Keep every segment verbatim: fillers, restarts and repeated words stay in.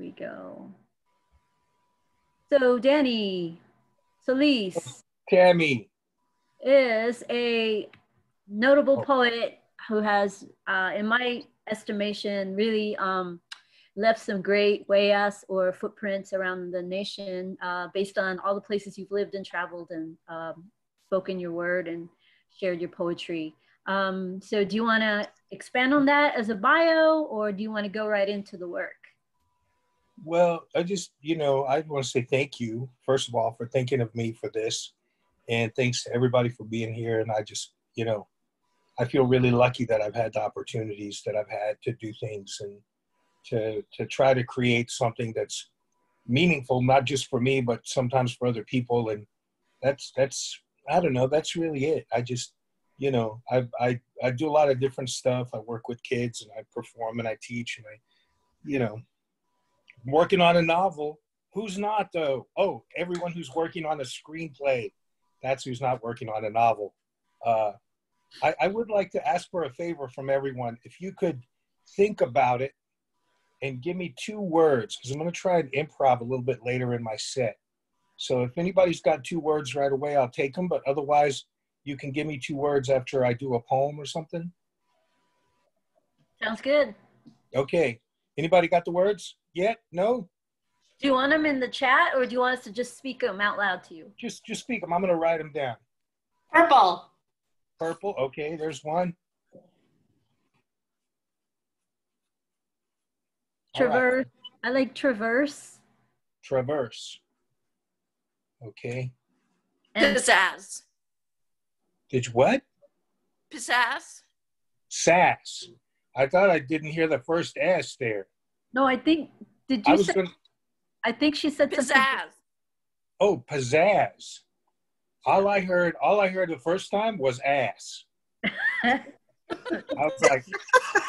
we go. So Danny Solis Tammy is a notable poet who has, uh, in my estimation, really um, left some great huellas or footprints around the nation uh, based on all the places you've lived and traveled and um, spoken your word and shared your poetry. Um, so do you want to expand on that as a bio, or do you want to go right into the work? Well, I just, you know, I want to say thank you, first of all, for thinking of me for this. And thanks to everybody for being here. And I just, you know, I feel really lucky that I've had the opportunities that I've had to do things and to to try to create something that's meaningful, not just for me, but sometimes for other people. And that's, that's I don't know, that's really it. I just, you know, I, I, I do a lot of different stuff. I work with kids and I perform and I teach and I, you know, working on a novel. Who's not though? Oh, everyone who's working on a screenplay. That's who's not working on a novel. Uh, I, I would like to ask for a favor from everyone. If you could think about it and give me two words, because I'm going to try and improv a little bit later in my set. So if anybody's got two words right away, I'll take them. But otherwise, you can give me two words after I do a poem or something. Sounds good. Okay. Anybody got the words yet? No? Do you want them in the chat, or do you want us to just speak them out loud to you? Just just speak them. I'm going to write them down. Purple. Purple. Okay, there's one. Traverse. Right. I like traverse. Traverse. Okay. And pizzazz. Did you what? Pizzazz. Sass. I thought I didn't hear the first S there. No, I think, did you I was say? Gonna, I think she said pizzazz. Something. Oh, pizzazz. All I heard, all I heard the first time was ass. I was like,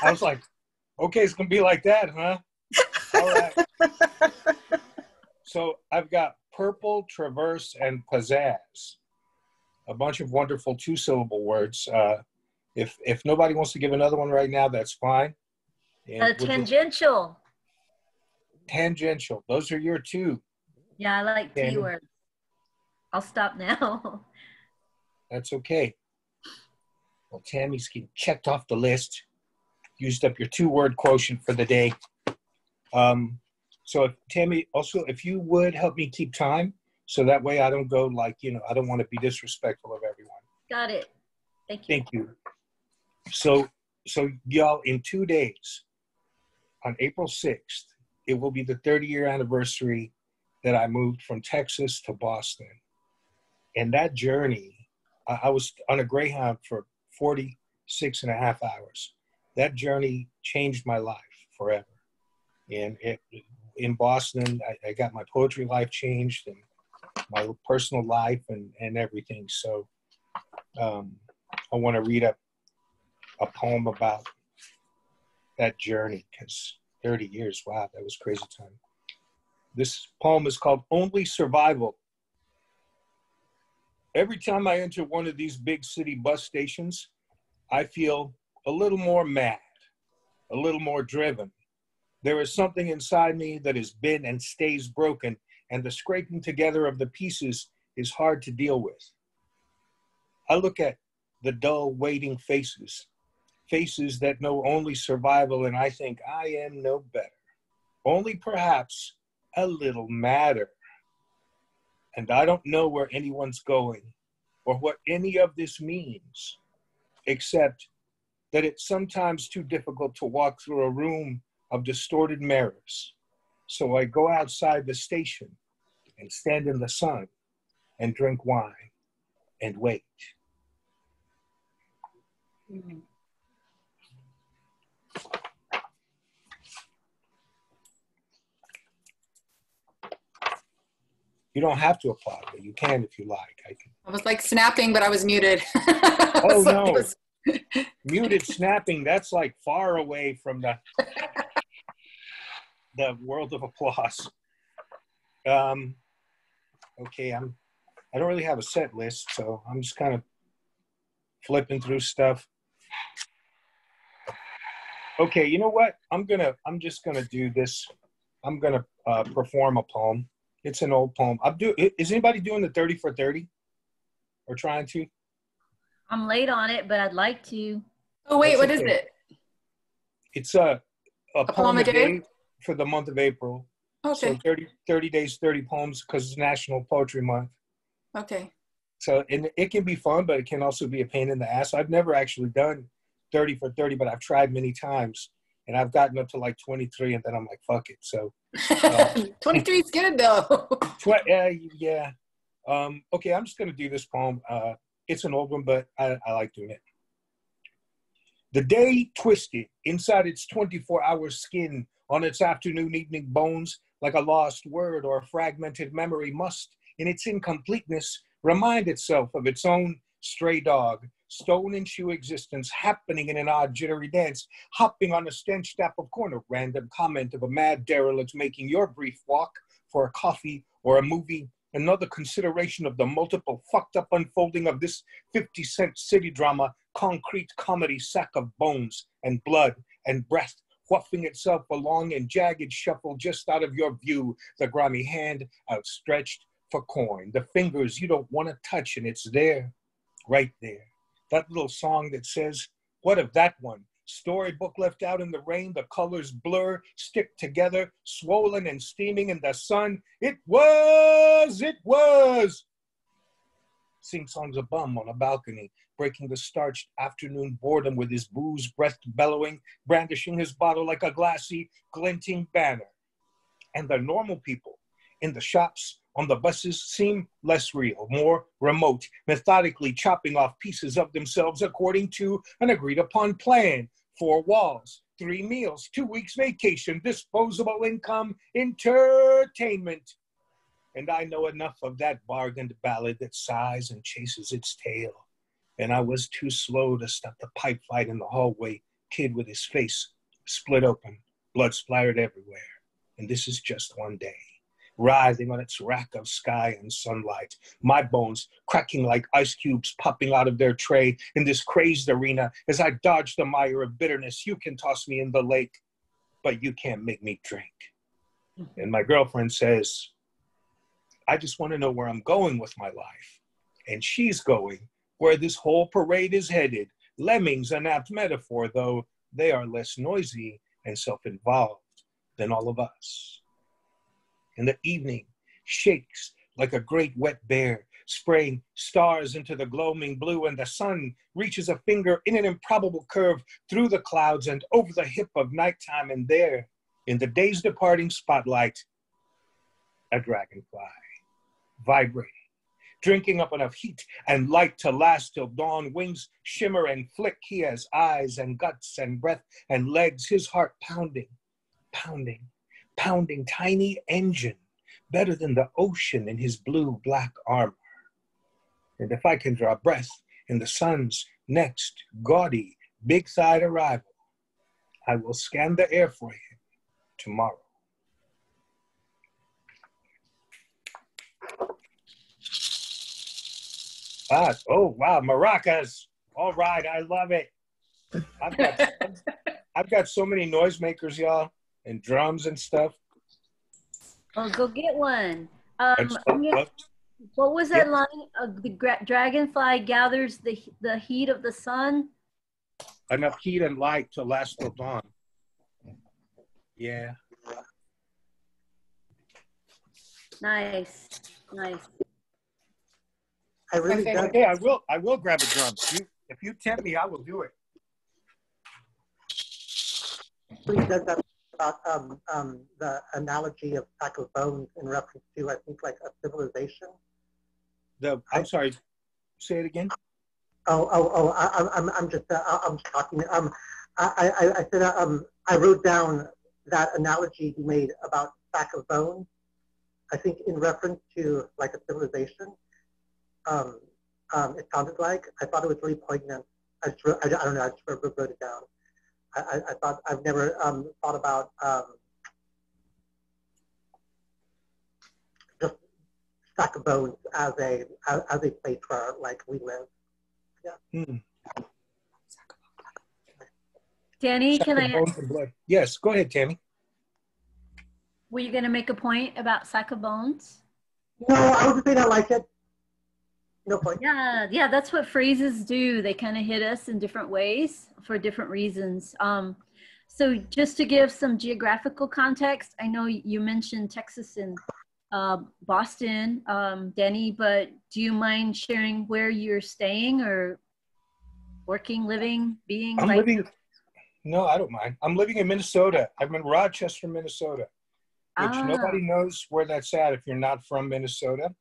I was like, okay, it's gonna be like that, huh? All right. So I've got purple, traverse, and pizzazz. A bunch of wonderful two-syllable words. Uh, if if nobody wants to give another one right now, that's fine. And uh, tangential. Tangential. Those are your two. Yeah, I like T words. I'll stop now. That's okay. Well, Tammy's getting checked off the list. Used up your two-word quotient for the day. Um, so, if, Tammy, also, if you would help me keep time, so that way I don't go like, you know, I don't want to be disrespectful of everyone. Got it. Thank you. Thank you. So, so y'all, in two days, on April sixth, it will be the thirty year anniversary that I moved from Texas to Boston. And that journey, I, I was on a Greyhound for forty-six and a half hours. That journey changed my life forever. And it, in Boston, I, I got my poetry life changed and my personal life and, and everything. So um, I want to read up a, a poem about that journey, because thirty years, wow, that was crazy time. This poem is called Only Survival. Every time I enter one of these big city bus stations, I feel a little more mad, a little more driven. There is something inside me that has been and stays broken, and the scraping together of the pieces is hard to deal with. I look at the dull, waiting faces, faces that know only survival, and I think I am no better, only perhaps a little madder. And I don't know where anyone's going or what any of this means, except that it's sometimes too difficult to walk through a room of distorted mirrors. So I go outside the station and stand in the sun and drink wine and wait. Mm-hmm. You don't have to applaud, but you can if you like. I, can. I was like snapping, but I was muted. I was oh, no. Was... Muted snapping, that's like far away from the, the world of applause. Um, okay, I'm, I don't really have a set list, so I'm just kind of flipping through stuff. Okay, you know what? I'm gonna, I'm just gonna do this I'm going to uh, perform a poem. It's an old poem. I'm do. Is anybody doing the thirty for thirty or trying to? I'm late on it, but I'd like to. Oh, wait, That's what is thing. it? It's a, a, a poem, poem a day? day for the month of April. Okay. So thirty days, thirty poems, because it's National Poetry Month. Okay. So and it can be fun, but it can also be a pain in the ass. I've never actually done thirty for thirty, but I've tried many times. And I've gotten up to like twenty-three, and then I'm like, fuck it. So uh, twenty-three is good, though. tw- uh, yeah. Um, okay, I'm just going to do this poem. Uh, it's an old one, but I, I like doing it. The day twisted inside its twenty-four hour skin on its afternoon, evening bones, like a lost word or a fragmented memory must, in its incompleteness, remind itself of its own stray dog, stone and shoe existence happening in an odd jittery dance, hopping on a stench tap of corner, random comment of a mad derelict making your brief walk for a coffee or a movie, another consideration of the multiple fucked up unfolding of this fifty cent city drama, concrete comedy sack of bones and blood and breath, whuffing itself along in jagged shuffle just out of your view, the grimy hand outstretched for coin, the fingers you don't want to touch, and it's there, right there. That little song that says, what of that one? Storybook left out in the rain, the colors blur, stick together, swollen and steaming in the sun. It was, it was. Sing-songs a bum on a balcony, breaking the starched afternoon boredom with his booze-breathed bellowing, brandishing his bottle like a glassy, glinting banner. And the normal people in the shops, on the buses seem less real, more remote, methodically chopping off pieces of themselves according to an agreed upon plan. Four walls, three meals, two weeks vacation, disposable income, entertainment. And I know enough of that bargained ballad that sighs and chases its tail. And I was too slow to stop the pipe fight in the hallway, kid with his face split open, blood splattered everywhere. And this is just one day. Writhing on its rack of sky and sunlight, my bones cracking like ice cubes popping out of their tray in this crazed arena as I dodge the mire of bitterness. You can toss me in the lake, but you can't make me drink. And my girlfriend says, I just want to know where I'm going with my life. And she's going where this whole parade is headed. Lemmings, an apt metaphor, though they are less noisy and self-involved than all of us. And the evening shakes like a great wet bear, spraying stars into the gloaming blue, and the sun reaches a finger in an improbable curve through the clouds and over the hip of nighttime, and there, in the day's departing spotlight, a dragonfly, vibrating, drinking up enough heat and light to last till dawn, wings shimmer and flick, he has eyes and guts and breath and legs, his heart pounding, pounding, pounding tiny engine, better than the ocean in his blue-black armor. And if I can draw breath in the sun's next gaudy, big-thighed arrival, I will scan the air for him tomorrow. Ah, oh, wow, maracas. All right, I love it. I've got, I've got so many noisemakers, y'all. And drums and stuff. Oh, go get one. Um, yeah, what was that yep. line? Uh, the gra- dragonfly gathers the the heat of the sun. Enough heat and light to last till dawn. Yeah. Nice, nice. I really. Okay, okay I will. I will grab a drum. You, if you tempt me, I will do it. Please does that. About um, um, the analogy of sack of bones in reference to, I think, like a civilization. The I'm I, sorry, say it again. Oh, oh, oh! I, I'm, I'm just, uh, I'm just talking. Um, I, I, I said, uh, um, I wrote down that analogy you made about sack of bones. I think in reference to like a civilization. Um, um, it sounded like I thought it was really poignant. I just, I, I don't know. I just wrote it down. I, I thought I've never um, thought about um, just sack of bones as a as, as a place where like we live. Yeah. Hmm. Danny, sack can I? Ask? Yes, go ahead, Tammy. Were you going to make a point about sack of bones? No, I was just saying I like it. No point. Yeah, yeah, that's what phrases do. They kind of hit us in different ways for different reasons. Um, so just to give some geographical context, I know you mentioned Texas and uh, Boston, um, Danny, but do you mind sharing where you're staying or working, living, being? I'm like living, no, I don't mind. I'm living in Minnesota. I'm in Rochester, Minnesota, which ah. nobody knows where that's at if you're not from Minnesota.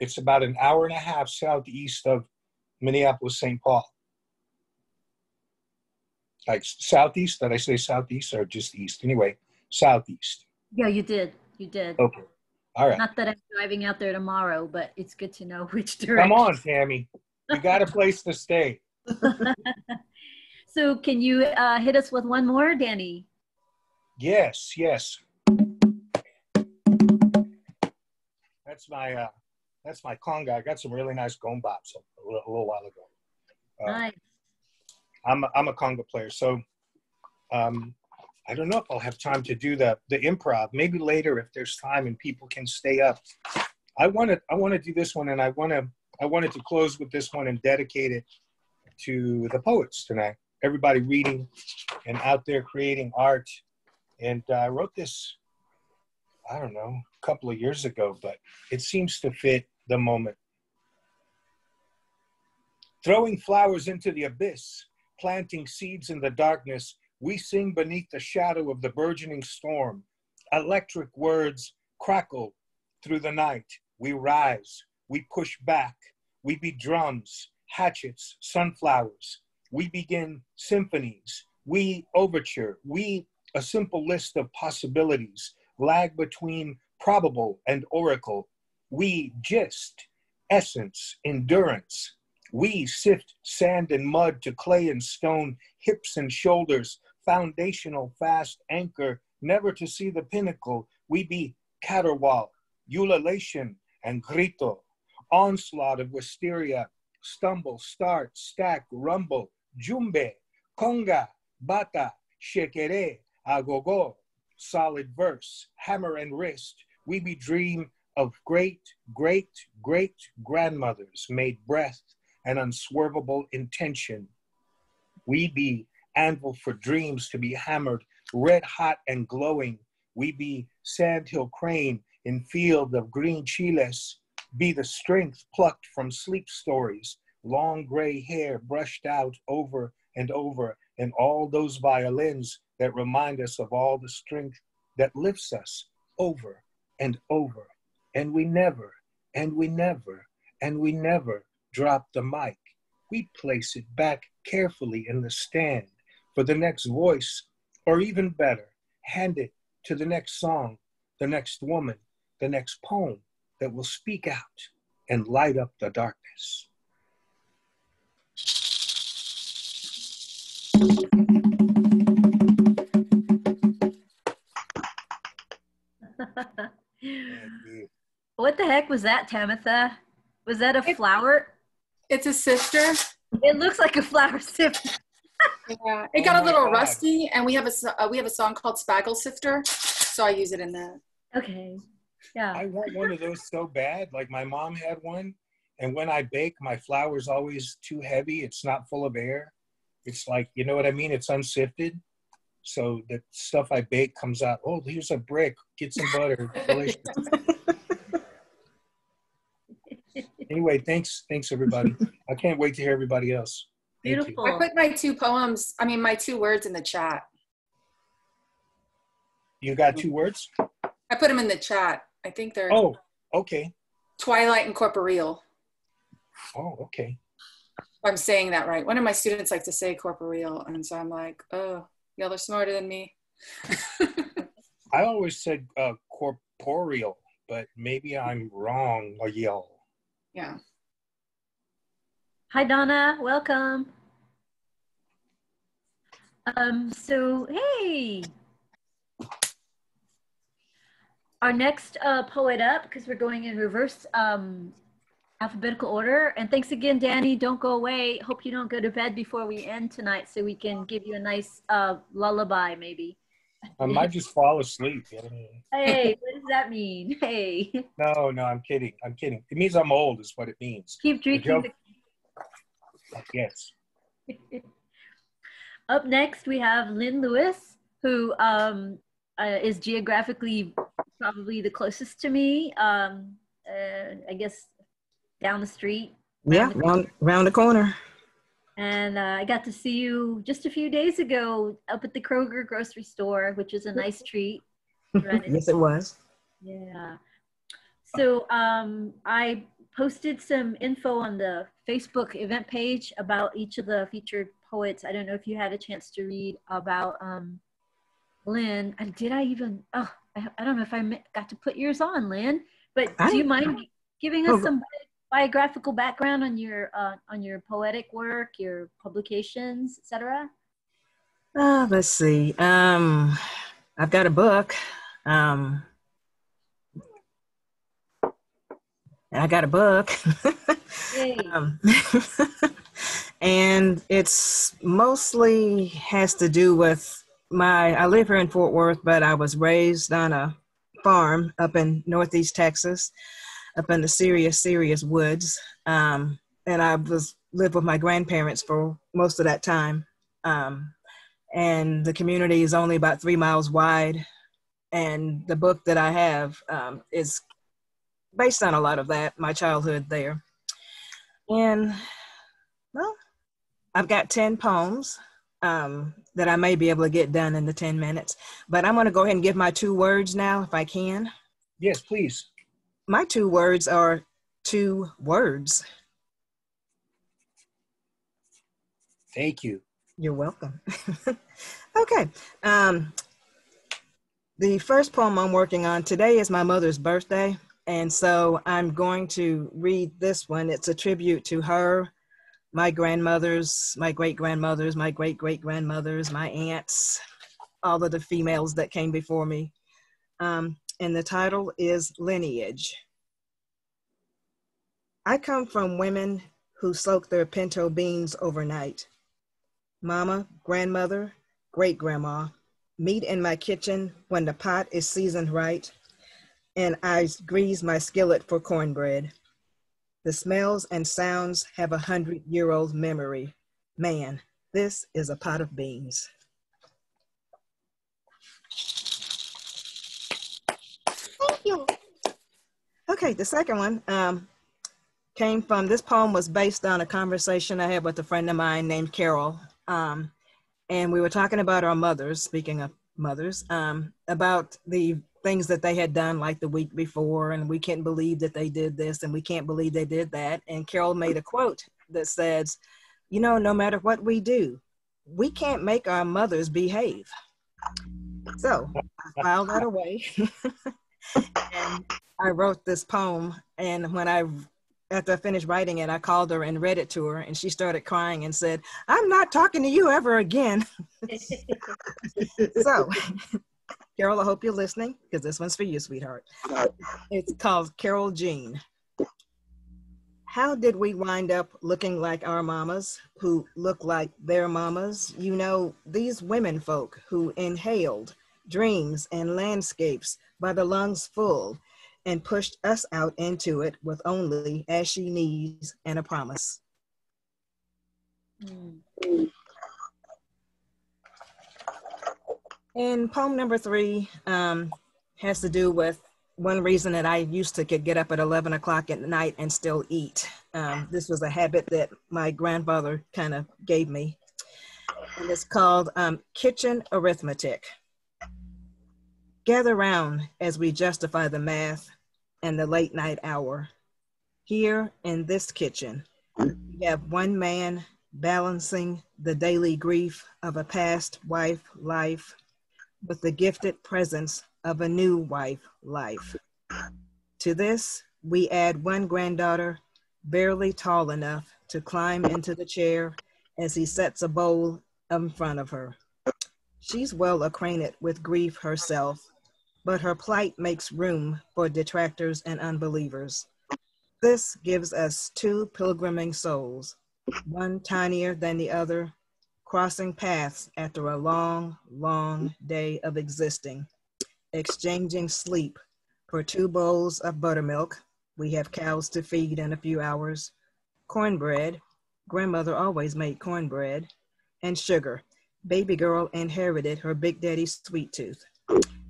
It's about an hour and a half southeast of Minneapolis-Saint Paul. Like southeast, did I say southeast or just east? Anyway, southeast. Yeah, you did. You did. Okay. All right. Not that I'm driving out there tomorrow, but it's good to know which direction. Come on, Tammy. You got a place to stay. So can you uh, hit us with one more, Danny? Yes, yes. That's my... Uh, That's my conga. I got some really nice gong bops a, a little while ago. Uh, nice. I'm a, I'm a conga player, so um, I don't know if I'll have time to do the the improv. Maybe later if there's time and people can stay up. I want to I want to do this one, and I want to I wanted to close with this one and dedicate it to the poets tonight. Everybody reading and out there creating art. And uh, I wrote this, I don't know, a couple of years ago, but it seems to fit the moment. Throwing flowers into the abyss, planting seeds in the darkness, we sing beneath the shadow of the burgeoning storm. Electric words crackle through the night. We rise, we push back, we beat drums, hatchets, sunflowers. We begin symphonies, we overture, we a simple list of possibilities, lag between probable and oracle. We gist, essence, endurance. We sift sand and mud to clay and stone, hips and shoulders, foundational fast anchor, never to see the pinnacle. We be caterwaul, ululation, and grito, onslaught of wisteria, stumble, start, stack, rumble, jumbe, conga, bata, shekere, agogo, solid verse, hammer and wrist. We be dream of great, great, great grandmothers made breath and unswervable intention. We be anvil for dreams to be hammered, red hot and glowing. We be sandhill crane in field of green chiles. Be the strength plucked from sleep stories, long gray hair brushed out over and over, and all those violins that remind us of all the strength that lifts us over and over. And we never, and we never, and we never drop the mic. We place it back carefully in the stand for the next voice, or even better, hand it to the next song, the next woman, the next poem that will speak out and light up the darkness. What the heck was that, Tamitha? Was that a flower? It's a sifter. It looks like a flower sifter. Yeah, it got oh a little God. rusty, and we have a uh, we have a song called Spaggle Sifter, so I use it in that. Okay. Yeah. I want one of those so bad. Like my mom had one, and when I bake, my flour's always too heavy. It's not full of air. It's like, you know what I mean? It's unsifted. So the stuff I bake comes out, oh, here's a brick, get some butter, delicious. Anyway, thanks, thanks everybody. I can't wait to hear everybody else. Thank Beautiful. You. I put my two poems, I mean, my two words in the chat. You got two words? I put them in the chat. I think they're- Oh, okay. Twilight and corporeal. Oh, okay. I'm saying that right. One of my students like to say corporeal, and so I'm like, oh. Y'all are smarter than me. I always said uh, corporeal, but maybe I'm wrong, or y'all. Yeah. Hi, Donna. Welcome. Um. So, hey. Our next uh, poet up, because we're going in reverse um, alphabetical order. And thanks again, Danny. Don't go away. Hope you don't go to bed before we end tonight so we can give you a nice uh, lullaby maybe. I might just fall asleep. You know what I mean? Hey, what does that mean? Hey. No, no, I'm kidding. I'm kidding. It means I'm old is what it means. Keep drinking. The- yes. Up next, we have Lynn Lewis, who um, uh, is geographically probably the closest to me. Um, uh, I guess down the street. Yeah, round the, round, round the corner. And uh, I got to see you just a few days ago up at the Kroger grocery store, which is a nice treat. Right? Yes, it was. Yeah. So um, I posted some info on the Facebook event page about each of the featured poets. I don't know if you had a chance to read about um, Lynn. And did I even, oh, I, I don't know if I got to put yours on, Lynn, but I, do you mind I, giving us oh, some biographical background on your uh, on your poetic work, your publications, et cetera? Uh, let's see. Um, I've got a book. Um, I got a book. um, and it's mostly has to do with my, I live here in Fort Worth, but I was raised on a farm up in Northeast Texas, up in the serious, serious woods. Um, and I was lived with my grandparents for most of that time. Um, and the community is only about three miles wide. And the book that I have um, is based on a lot of that, my childhood there. And well, I've got ten poems um, that I may be able to get done in the ten minutes, but I'm gonna go ahead and give my two words now if I can. Yes, please. My two words are two words. Thank you. You're welcome. Okay. Um, the first poem I'm working on today is my mother's birthday. And so I'm going to read this one. It's a tribute to her, my grandmothers, my great-grandmothers, my great-great-grandmothers, my aunts, all of the females that came before me. Um, and the title is Lineage. I come from women who soak their pinto beans overnight. Mama, grandmother, great-grandma, meet in my kitchen when the pot is seasoned right, and I grease my skillet for cornbread. The smells and sounds have a hundred-year-old memory. Man, this is a pot of beans. Thank you. Okay, the second one um, came from, this poem was based on a conversation I had with a friend of mine named Carol. Um, and we were talking about our mothers, speaking of mothers, um, about the things that they had done like the week before, and we can't believe that they did this and we can't believe they did that. And Carol made a quote that says, you know, no matter what we do, we can't make our mothers behave. So I filed that away and I wrote this poem. And when I, after I finished writing it, I called her and read it to her, and she started crying and said, I'm not talking to you ever again. So Carol, I hope you're listening, because this one's for you, sweetheart. It's called Carol Jean. How did we wind up looking like our mamas, who look like their mamas? You know, these women folk who inhaled dreams and landscapes by the lungs full and pushed us out into it with only ashy knees and a promise. Mm. And poem number three um, has to do with one reason that I used to get up at eleven o'clock at night and still eat. Um, this was a habit that my grandfather kind of gave me. And it's called um, Kitchen Arithmetic. Gather round as we justify the math and the late night hour. Here in this kitchen, we have one man balancing the daily grief of a past wife life with the gifted presence of a new wife life. To this, we add one granddaughter, barely tall enough to climb into the chair as he sets a bowl in front of her. She's well acquainted with grief herself, but her plight makes room for detractors and unbelievers. This gives us two pilgriming souls, one tinier than the other, crossing paths after a long, long day of existing, exchanging sleep for two bowls of buttermilk. We have cows to feed in a few hours, cornbread, grandmother always made cornbread, and sugar. Baby girl inherited her big daddy's sweet tooth,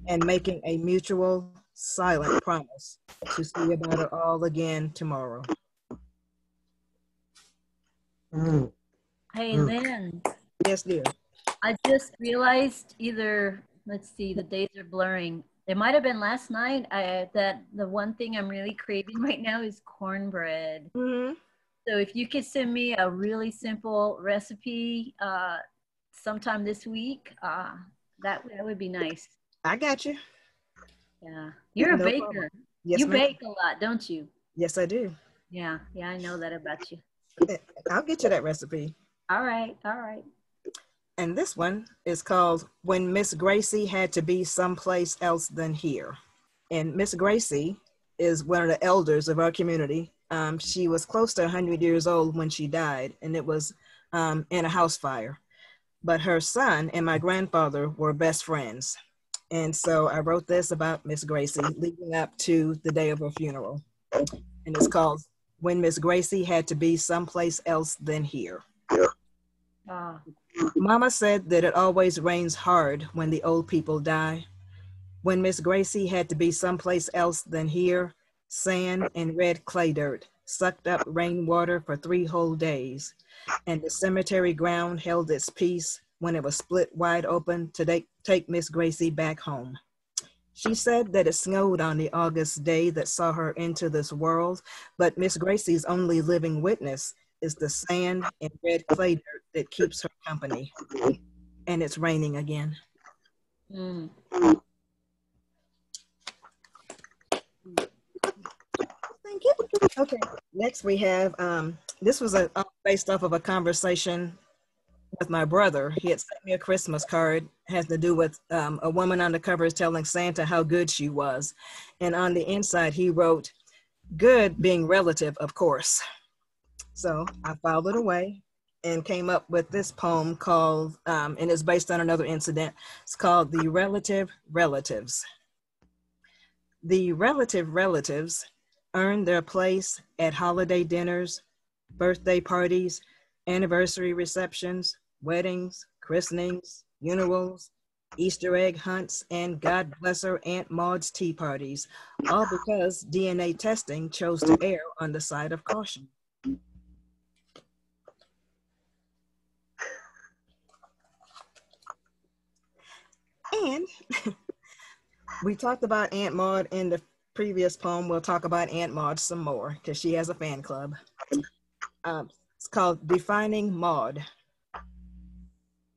and making a mutual silent promise to see about it all again tomorrow. Mm. Hey, Lynn. Yes, dear. I just realized either, let's see, the days are blurring. It might have been last night I, that the one thing I'm really craving right now is cornbread. Mm-hmm. So if you could send me a really simple recipe uh, sometime this week, uh, that, that would be nice. I got you. Yeah. You're no a baker. Yes, you bake a lot, don't you? Yes, I do. Yeah. Yeah, I know that about you. I'll get you that recipe. All right. All right. And this one is called When Miss Gracie Had to Be Someplace Else Than Here. And Miss Gracie is one of the elders of our community. Um, she was close to one hundred years old when she died, and it was um, in a house fire. But her son and my grandfather were best friends. And so I wrote this about Miss Gracie leading up to the day of her funeral. And it's called When Miss Gracie Had to Be Someplace Else Than Here. Uh. Mama said that it always rains hard when the old people die. When Miss Gracie had to be someplace else than here, sand and red clay dirt sucked up rainwater for three whole days, and the cemetery ground held its peace when it was split wide open to take Miss Gracie back home. She said that it snowed on the August day that saw her into this world, but Miss Gracie's only living witness is the sand and red clay dirt that keeps her company. And it's raining again. Mm. Thank you. Okay, next we have, um, this was a, based off of a conversation with my brother. He had sent me a Christmas card. It has to do with um, a woman on the cover is telling Santa how good she was. And on the inside, he wrote, good being relative, of course. So I filed it away and came up with this poem called, um, and it's based on another incident. It's called The Relative Relatives. The relative relatives earn their place at holiday dinners, birthday parties, anniversary receptions, weddings, christenings, funerals, Easter egg hunts, and God bless her Aunt Maud's tea parties, all because D N A testing chose to err on the side of caution. And we talked about Aunt Maud in the previous poem. We'll talk about Aunt Maud some more because she has a fan club. Um, it's called Defining Maud.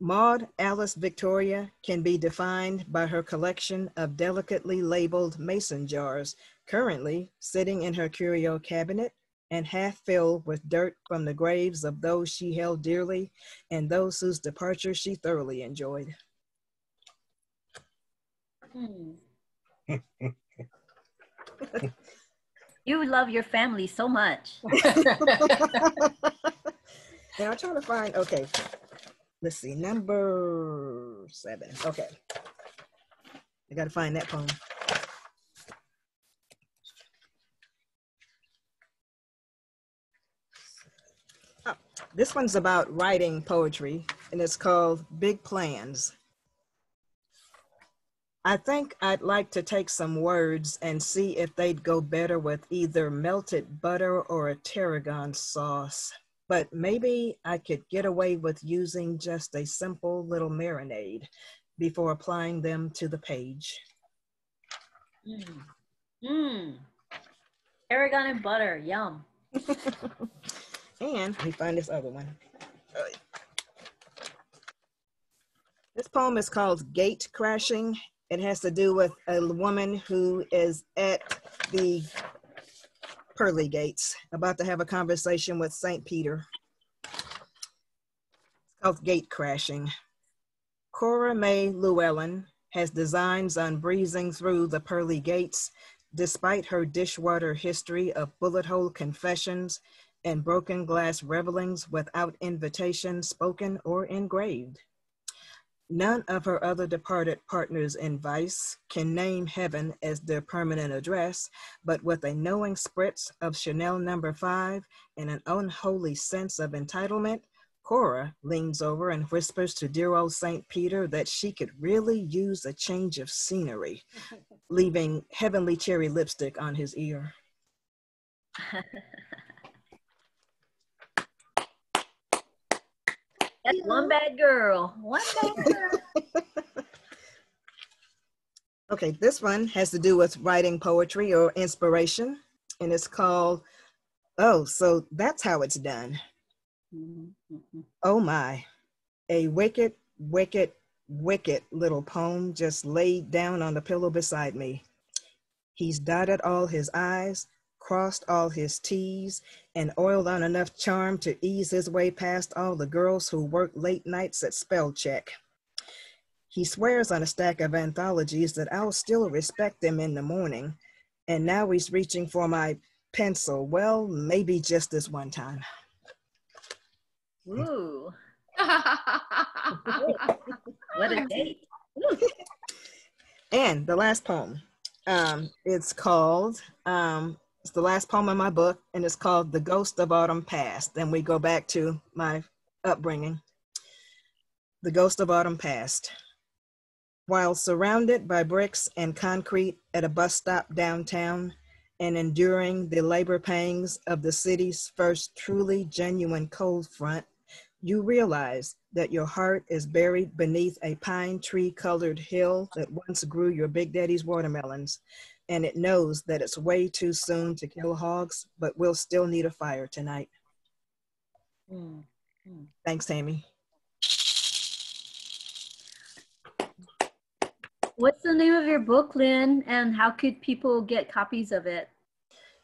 Maud Alice Victoria can be defined by her collection of delicately labeled mason jars currently sitting in her curio cabinet and half filled with dirt from the graves of those she held dearly and those whose departure she thoroughly enjoyed. You love your family so much. Now I'm trying to find, okay, let's see, number seven. Okay, I gotta find that poem. Oh, this one's about writing poetry, and it's called Big Plans. I think I'd like to take some words and see if they'd go better with either melted butter or a tarragon sauce, but maybe I could get away with using just a simple little marinade before applying them to the page. Mmm, mm. Tarragon and butter, yum. And we find this other one. This poem is called Gate Crashing. It has to do with a woman who is at the pearly gates, about to have a conversation with Saint Peter. It's called Gate Crashing. Cora Mae Llewellyn has designs on breezing through the pearly gates, despite her dishwater history of bullet hole confessions and broken glass revelings without invitation spoken or engraved. None of her other departed partners in vice can name heaven as their permanent address, but with a knowing spritz of Chanel number five and an unholy sense of entitlement, Cora leans over and whispers to dear old Saint Peter that she could really use a change of scenery, leaving heavenly cherry lipstick on his ear. That's one bad girl. One bad girl. Okay, this one has to do with writing poetry or inspiration, and it's called, Oh, So That's How It's Done. Mm-hmm. Oh my, a wicked, wicked, wicked little poem just laid down on the pillow beside me. He's dotted all his I's, crossed all his T's, and oiled on enough charm to ease his way past all the girls who work late nights at spell check. He swears on a stack of anthologies that I'll still respect them in the morning, and now he's reaching for my pencil. Well, maybe just this one time. Ooh. What a date. And the last poem, um, it's called, um, it's the last poem in my book, and it's called The Ghost of Autumn Past. And we go back to my upbringing. The Ghost of Autumn Past. While surrounded by bricks and concrete at a bus stop downtown, and enduring the labor pangs of the city's first truly genuine cold front, you realize that your heart is buried beneath a pine tree-colored hill that once grew your Big Daddy's watermelons, and it knows that it's way too soon to kill hogs, but we'll still need a fire tonight. Mm. Mm. Thanks, Tammy. What's the name of your book, Lynn, and how could people get copies of it?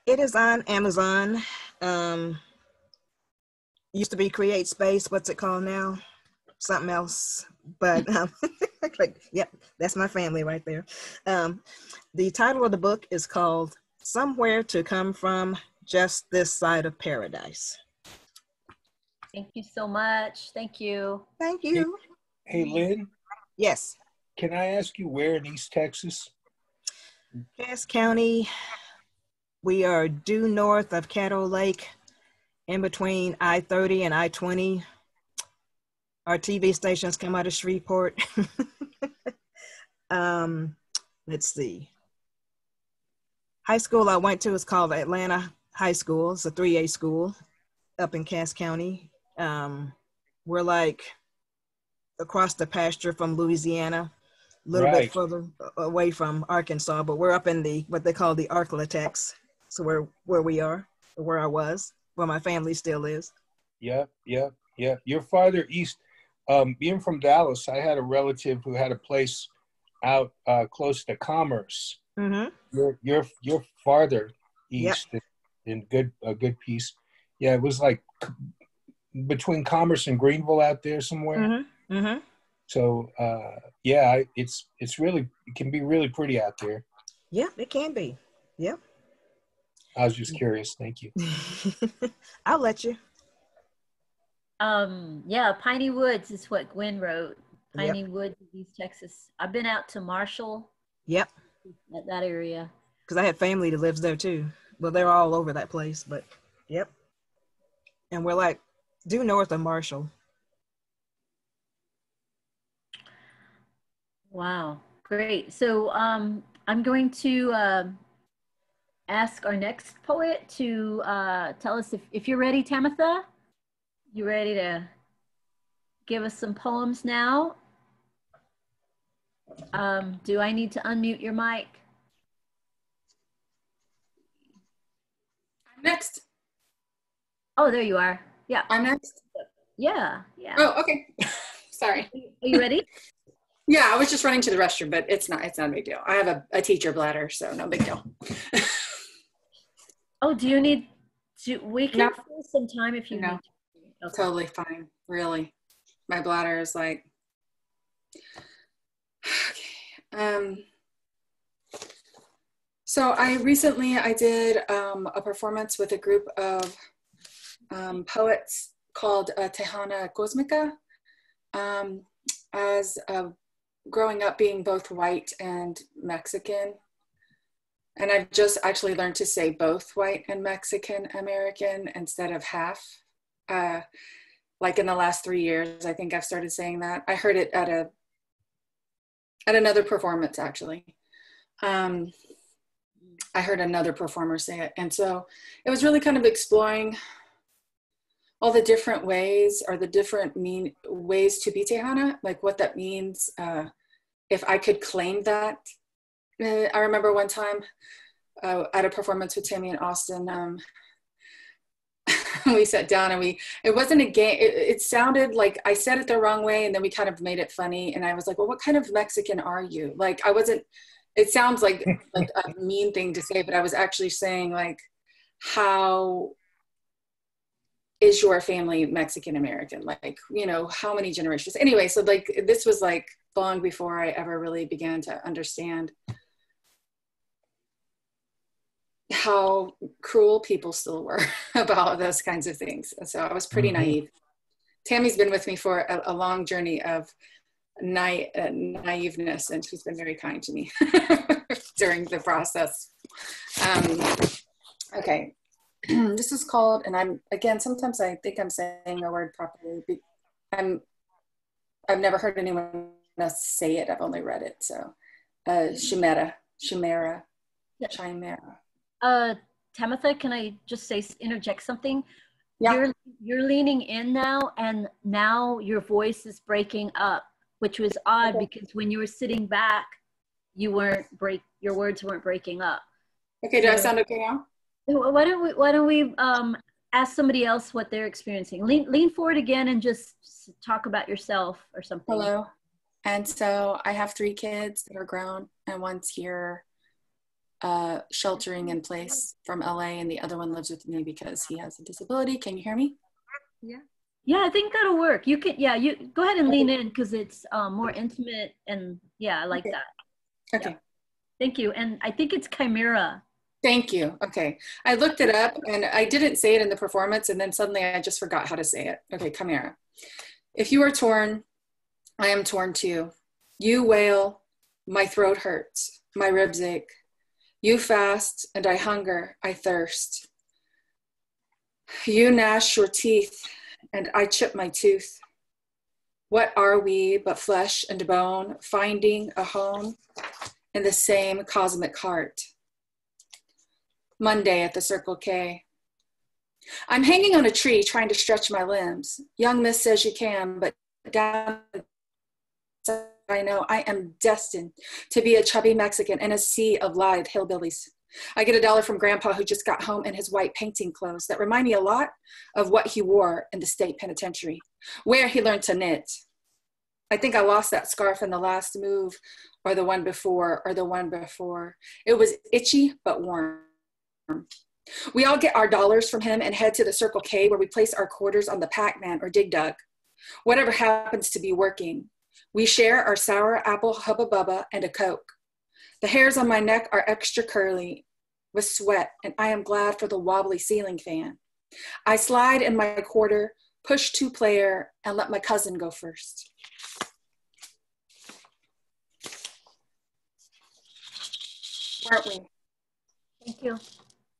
It is on Amazon. Um, used to be Create Space. What's it called now? Something else. But um, like, yep, that's my family right there. Um, the title of the book is called Somewhere to Come From, Just This Side of Paradise. Thank you so much. Thank you. Thank you. Hey, hey Lynn? Yes. Can I ask you where in East Texas? Cass County. We are due north of Caddo Lake, in between I thirty and I twenty. Our T V stations come out of Shreveport. um, let's see. High school I went to is called Atlanta High School. It's a three A school up in Cass County. Um, we're like across the pasture from Louisiana. A little right. bit further away from Arkansas, but we're up in the what they call the Arklatex. So where where we are, where I was, where my family still is. Yeah, yeah, yeah. You're farther east. Um, being from Dallas, I had a relative who had a place out uh, close to Commerce. Mm-hmm. You're you're you're farther east yep. in, in good a good piece. Yeah, it was like between Commerce and Greenville out there somewhere. Mm-hmm. Mm-hmm. So uh, yeah, it's it's really it can be really pretty out there. Yeah, it can be. Yep. I was just curious. Thank you. I'll let you. Um. Yeah, Piney Woods is what Gwen wrote. Piney yep. Woods, East Texas. I've been out to Marshall. Yep. At that area. Because I had family that lives there too. Well, they're all over that place, but yep. And we're like due north of Marshall. Wow, great. So um, I'm going to uh, ask our next poet to uh, tell us if, if you're ready, Tamitha. You ready to give us some poems now? Um, do I need to unmute your mic? I'm next. Oh, there you are. Yeah. I'm next? Yeah, yeah. Oh, okay. Sorry. Are you ready? Yeah, I was just running to the restroom, but it's not, it's not a big deal. I have a, a teacher bladder, so no big deal. Oh, do you need, do, we can no. fill some time if you no. need to. Okay. Totally fine, really. My bladder is like, okay. Um, so I recently, I did um, a performance with a group of um, poets called uh, Tejana Cosmica. Um, as uh, growing up being both white and Mexican, and I've just actually learned to say both white and Mexican American instead of half. Uh, like in the last three years, I think I've started saying that. I heard it at a at another performance actually. Um, I heard another performer say it, and so it was really kind of exploring all the different ways or the different mean ways to be Tejana, like what that means, uh, if I could claim that. Uh, I remember one time uh, at a performance with Tammy in Austin, um, we sat down and we, it wasn't a game, it, it sounded like I said it the wrong way and then we kind of made it funny. And I was like, well, what kind of Mexican are you? Like I wasn't, it sounds like, like a mean thing to say, but I was actually saying like, how is your family Mexican American? Like, you know, how many generations? Anyway, so like, this was like long before I ever really began to understand how cruel people still were about those kinds of things. And so I was pretty mm-hmm. naive. Tammy's been with me for a, a long journey of na- uh, naiveness, and she's been very kind to me during the process. Um, okay. This is called, and I'm, again, sometimes I think I'm saying a word properly. I'm, I've never heard anyone else say it. I've only read it. So, uh, Chimera, Chimera, Chimera. Uh, Tamitha, can I just say, interject something? Yeah. You're, you're leaning in now, and now your voice is breaking up, which was odd okay. because when you were sitting back, you weren't break, your words weren't breaking up. Okay, do so, I sound okay now? Why don't we, why don't we um, ask somebody else what they're experiencing? Lean, lean forward again and just talk about yourself or something. Hello. And so I have three kids that are grown, and one's here uh, sheltering in place from L A, and the other one lives with me because he has a disability. Can you hear me? Yeah. Yeah, I think that'll work. You can, yeah, you go ahead and lean in because it's um, more intimate, and yeah, I like okay. that. Okay. Yeah. Thank you. And I think it's Chimera. Thank you. Okay. I looked it up and I didn't say it in the performance, and then suddenly I just forgot how to say it. Okay, Chimera. If you are torn, I am torn too. You wail, my throat hurts, my ribs ache. You fast and I hunger, I thirst. You gnash your teeth and I chip my tooth. What are we but flesh and bone, finding a home in the same cosmic heart? Monday at the Circle K. I'm hanging on a tree trying to stretch my limbs. Young miss says you can, but down I know I am destined to be a chubby Mexican in a sea of lithe hillbillies. I get a dollar from Grandpa, who just got home in his white painting clothes that remind me a lot of what he wore in the state penitentiary, where he learned to knit. I think I lost that scarf in the last move, or the one before, or the one before. It was itchy, but warm. We all get our dollars from him and head to the Circle K, where we place our quarters on the Pac-Man or Dig Dug, whatever happens to be working. We share our sour apple Hubba Bubba and a Coke. The hairs on my neck are extra curly with sweat, and I am glad for the wobbly ceiling fan. I slide in my quarter, push two player, and let my cousin go first. Weren't we? Thank you.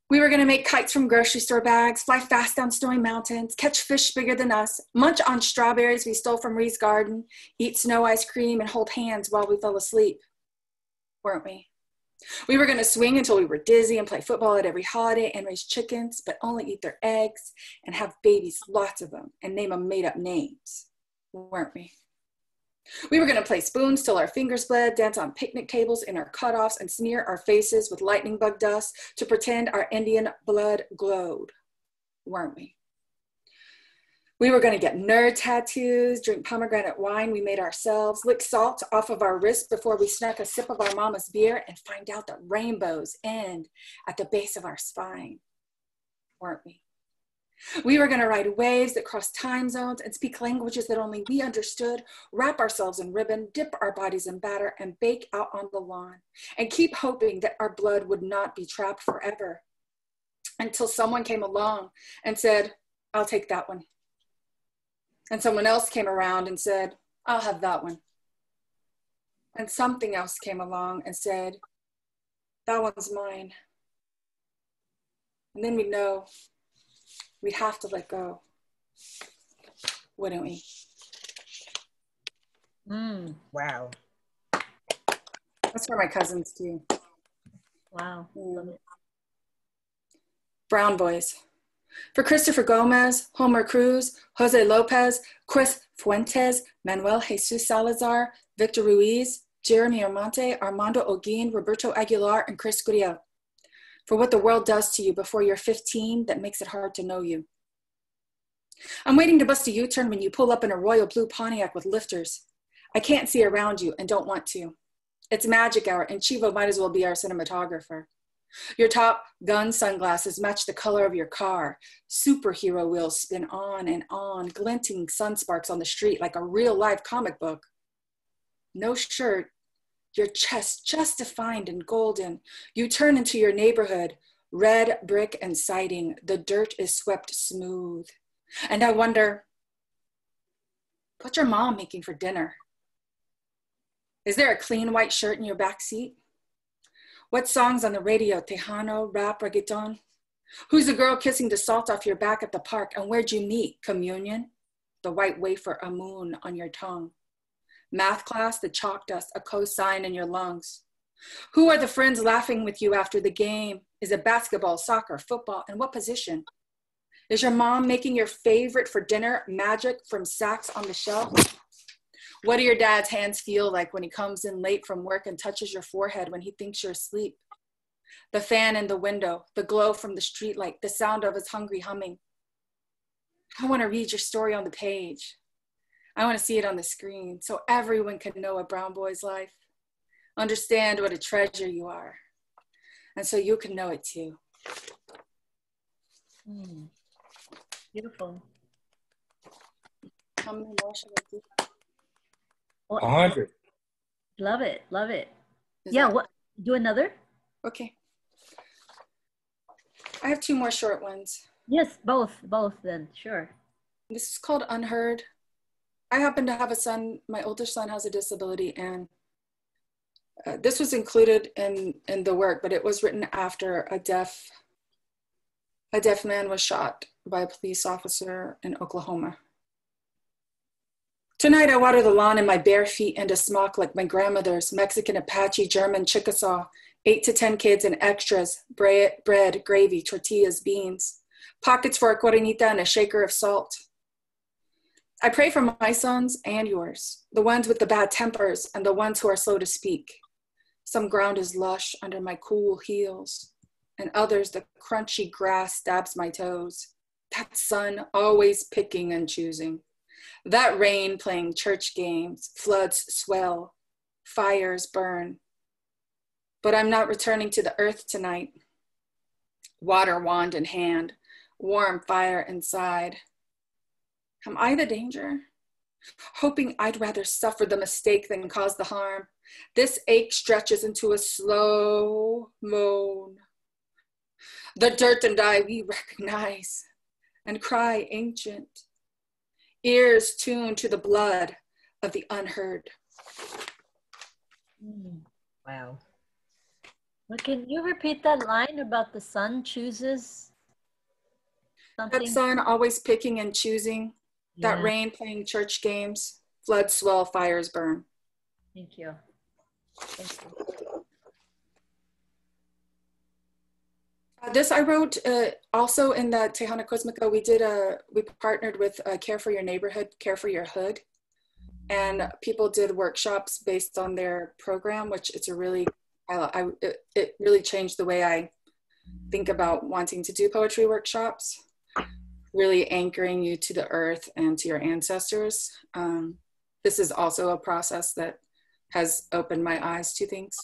We were going to make kites from grocery store bags, fly fast down snowy mountains, catch fish bigger than us, munch on strawberries we stole from Ree's garden, eat snow ice cream, and hold hands while we fell asleep, weren't we? We were going to swing until we were dizzy and play football at every holiday and raise chickens, but only eat their eggs and have babies, lots of them, and name them made-up names, weren't we? We were going to play spoons till our fingers bled, dance on picnic tables in our cutoffs, and smear our faces with lightning bug dust to pretend our Indian blood glowed, weren't we? We were going to get nerd tattoos, drink pomegranate wine we made ourselves, lick salt off of our wrists before we snuck a sip of our mama's beer, and find out that rainbows end at the base of our spine, weren't we? We were going to ride waves that crossed time zones and speak languages that only we understood, wrap ourselves in ribbon, dip our bodies in batter, and bake out on the lawn, and keep hoping that our blood would not be trapped forever, until someone came along and said, I'll take that one. And someone else came around and said, I'll have that one. And something else came along and said, that one's mine. And then we know we'd have to let go, wouldn't we? Mm, wow. That's for my cousins too. Wow. Mm. Brown boys. For Christopher Gomez, Homer Cruz, Jose Lopez, Chris Fuentes, Manuel Jesus Salazar, Victor Ruiz, Jeremy Armonte, Armando Oguin, Roberto Aguilar, and Chris Gurriel. For what the world does to you before you're fifteen that makes it hard to know you. I'm waiting to bust a U-turn when you pull up in a royal blue Pontiac with lifters. I can't see around you and don't want to. It's magic hour and Chivo might as well be our cinematographer. Your Top Gun sunglasses match the color of your car. Superhero wheels spin on and on, glinting sunsparks on the street like a real-life comic book. No shirt, your chest just defined and golden. You turn into your neighborhood, red brick and siding. The dirt is swept smooth. And I wonder, what's your mom making for dinner? Is there a clean white shirt in your back seat? What songs on the radio, Tejano, rap, reggaeton? Who's the girl kissing the salt off your back at the park? And where'd you meet? Communion? The white wafer, a moon on your tongue. Math class, the chalk dust, a cosine in your lungs. Who are the friends laughing with you after the game? Is it basketball, soccer, football, and what position? Is your mom making your favorite for dinner, magic from sacks on the shelf? What do your dad's hands feel like when he comes in late from work and touches your forehead when he thinks you're asleep? The fan in the window, the glow from the streetlight, the sound of his hungry humming. I want to read your story on the page. I want to see it on the screen so everyone can know a brown boy's life. Understand what a treasure you are. And so you can know it too. Mm. Beautiful. How many more should I do? A hundred. Love it, love it. Is yeah, what, do another? Okay. I have two more short ones. Yes, both, both then, sure. This is called Unheard. I happen to have a son, my oldest son has a disability, and uh, this was included in, in the work, but it was written after a deaf, a deaf man was shot by a police officer in Oklahoma. Tonight I water the lawn in my bare feet and a smock like my grandmother's, Mexican, Apache, German, Chickasaw, eight to ten kids and extras, bread, gravy, tortillas, beans, pockets for a cuarenita and a shaker of salt. I pray for my sons and yours, the ones with the bad tempers and the ones who are slow to speak. Some ground is lush under my cool heels and others the crunchy grass stabs my toes. That sun always picking and choosing. That rain playing church games, floods swell, fires burn. But I'm not returning to the earth tonight. Water wand in hand, warm fire inside. Am I the danger? Hoping I'd rather suffer the mistake than cause the harm. This ache stretches into a slow moan. The dirt and I we recognize and cry ancient. Ears tuned to the blood of the unheard. Wow. Well, can you repeat that line about the sun chooses something? That sun always picking and choosing. Yeah. That rain playing church games. Floods swell, fires burn. Thank you. Thank you. Uh, this I wrote uh, also in the Tejana Cosmica. We did a, we partnered with uh, Care for Your Neighborhood, Care for Your Hood, and people did workshops based on their program, which it's a really, I, I, it, it really changed the way I think about wanting to do poetry workshops, really anchoring you to the earth and to your ancestors. Um, this is also a process that has opened my eyes to things.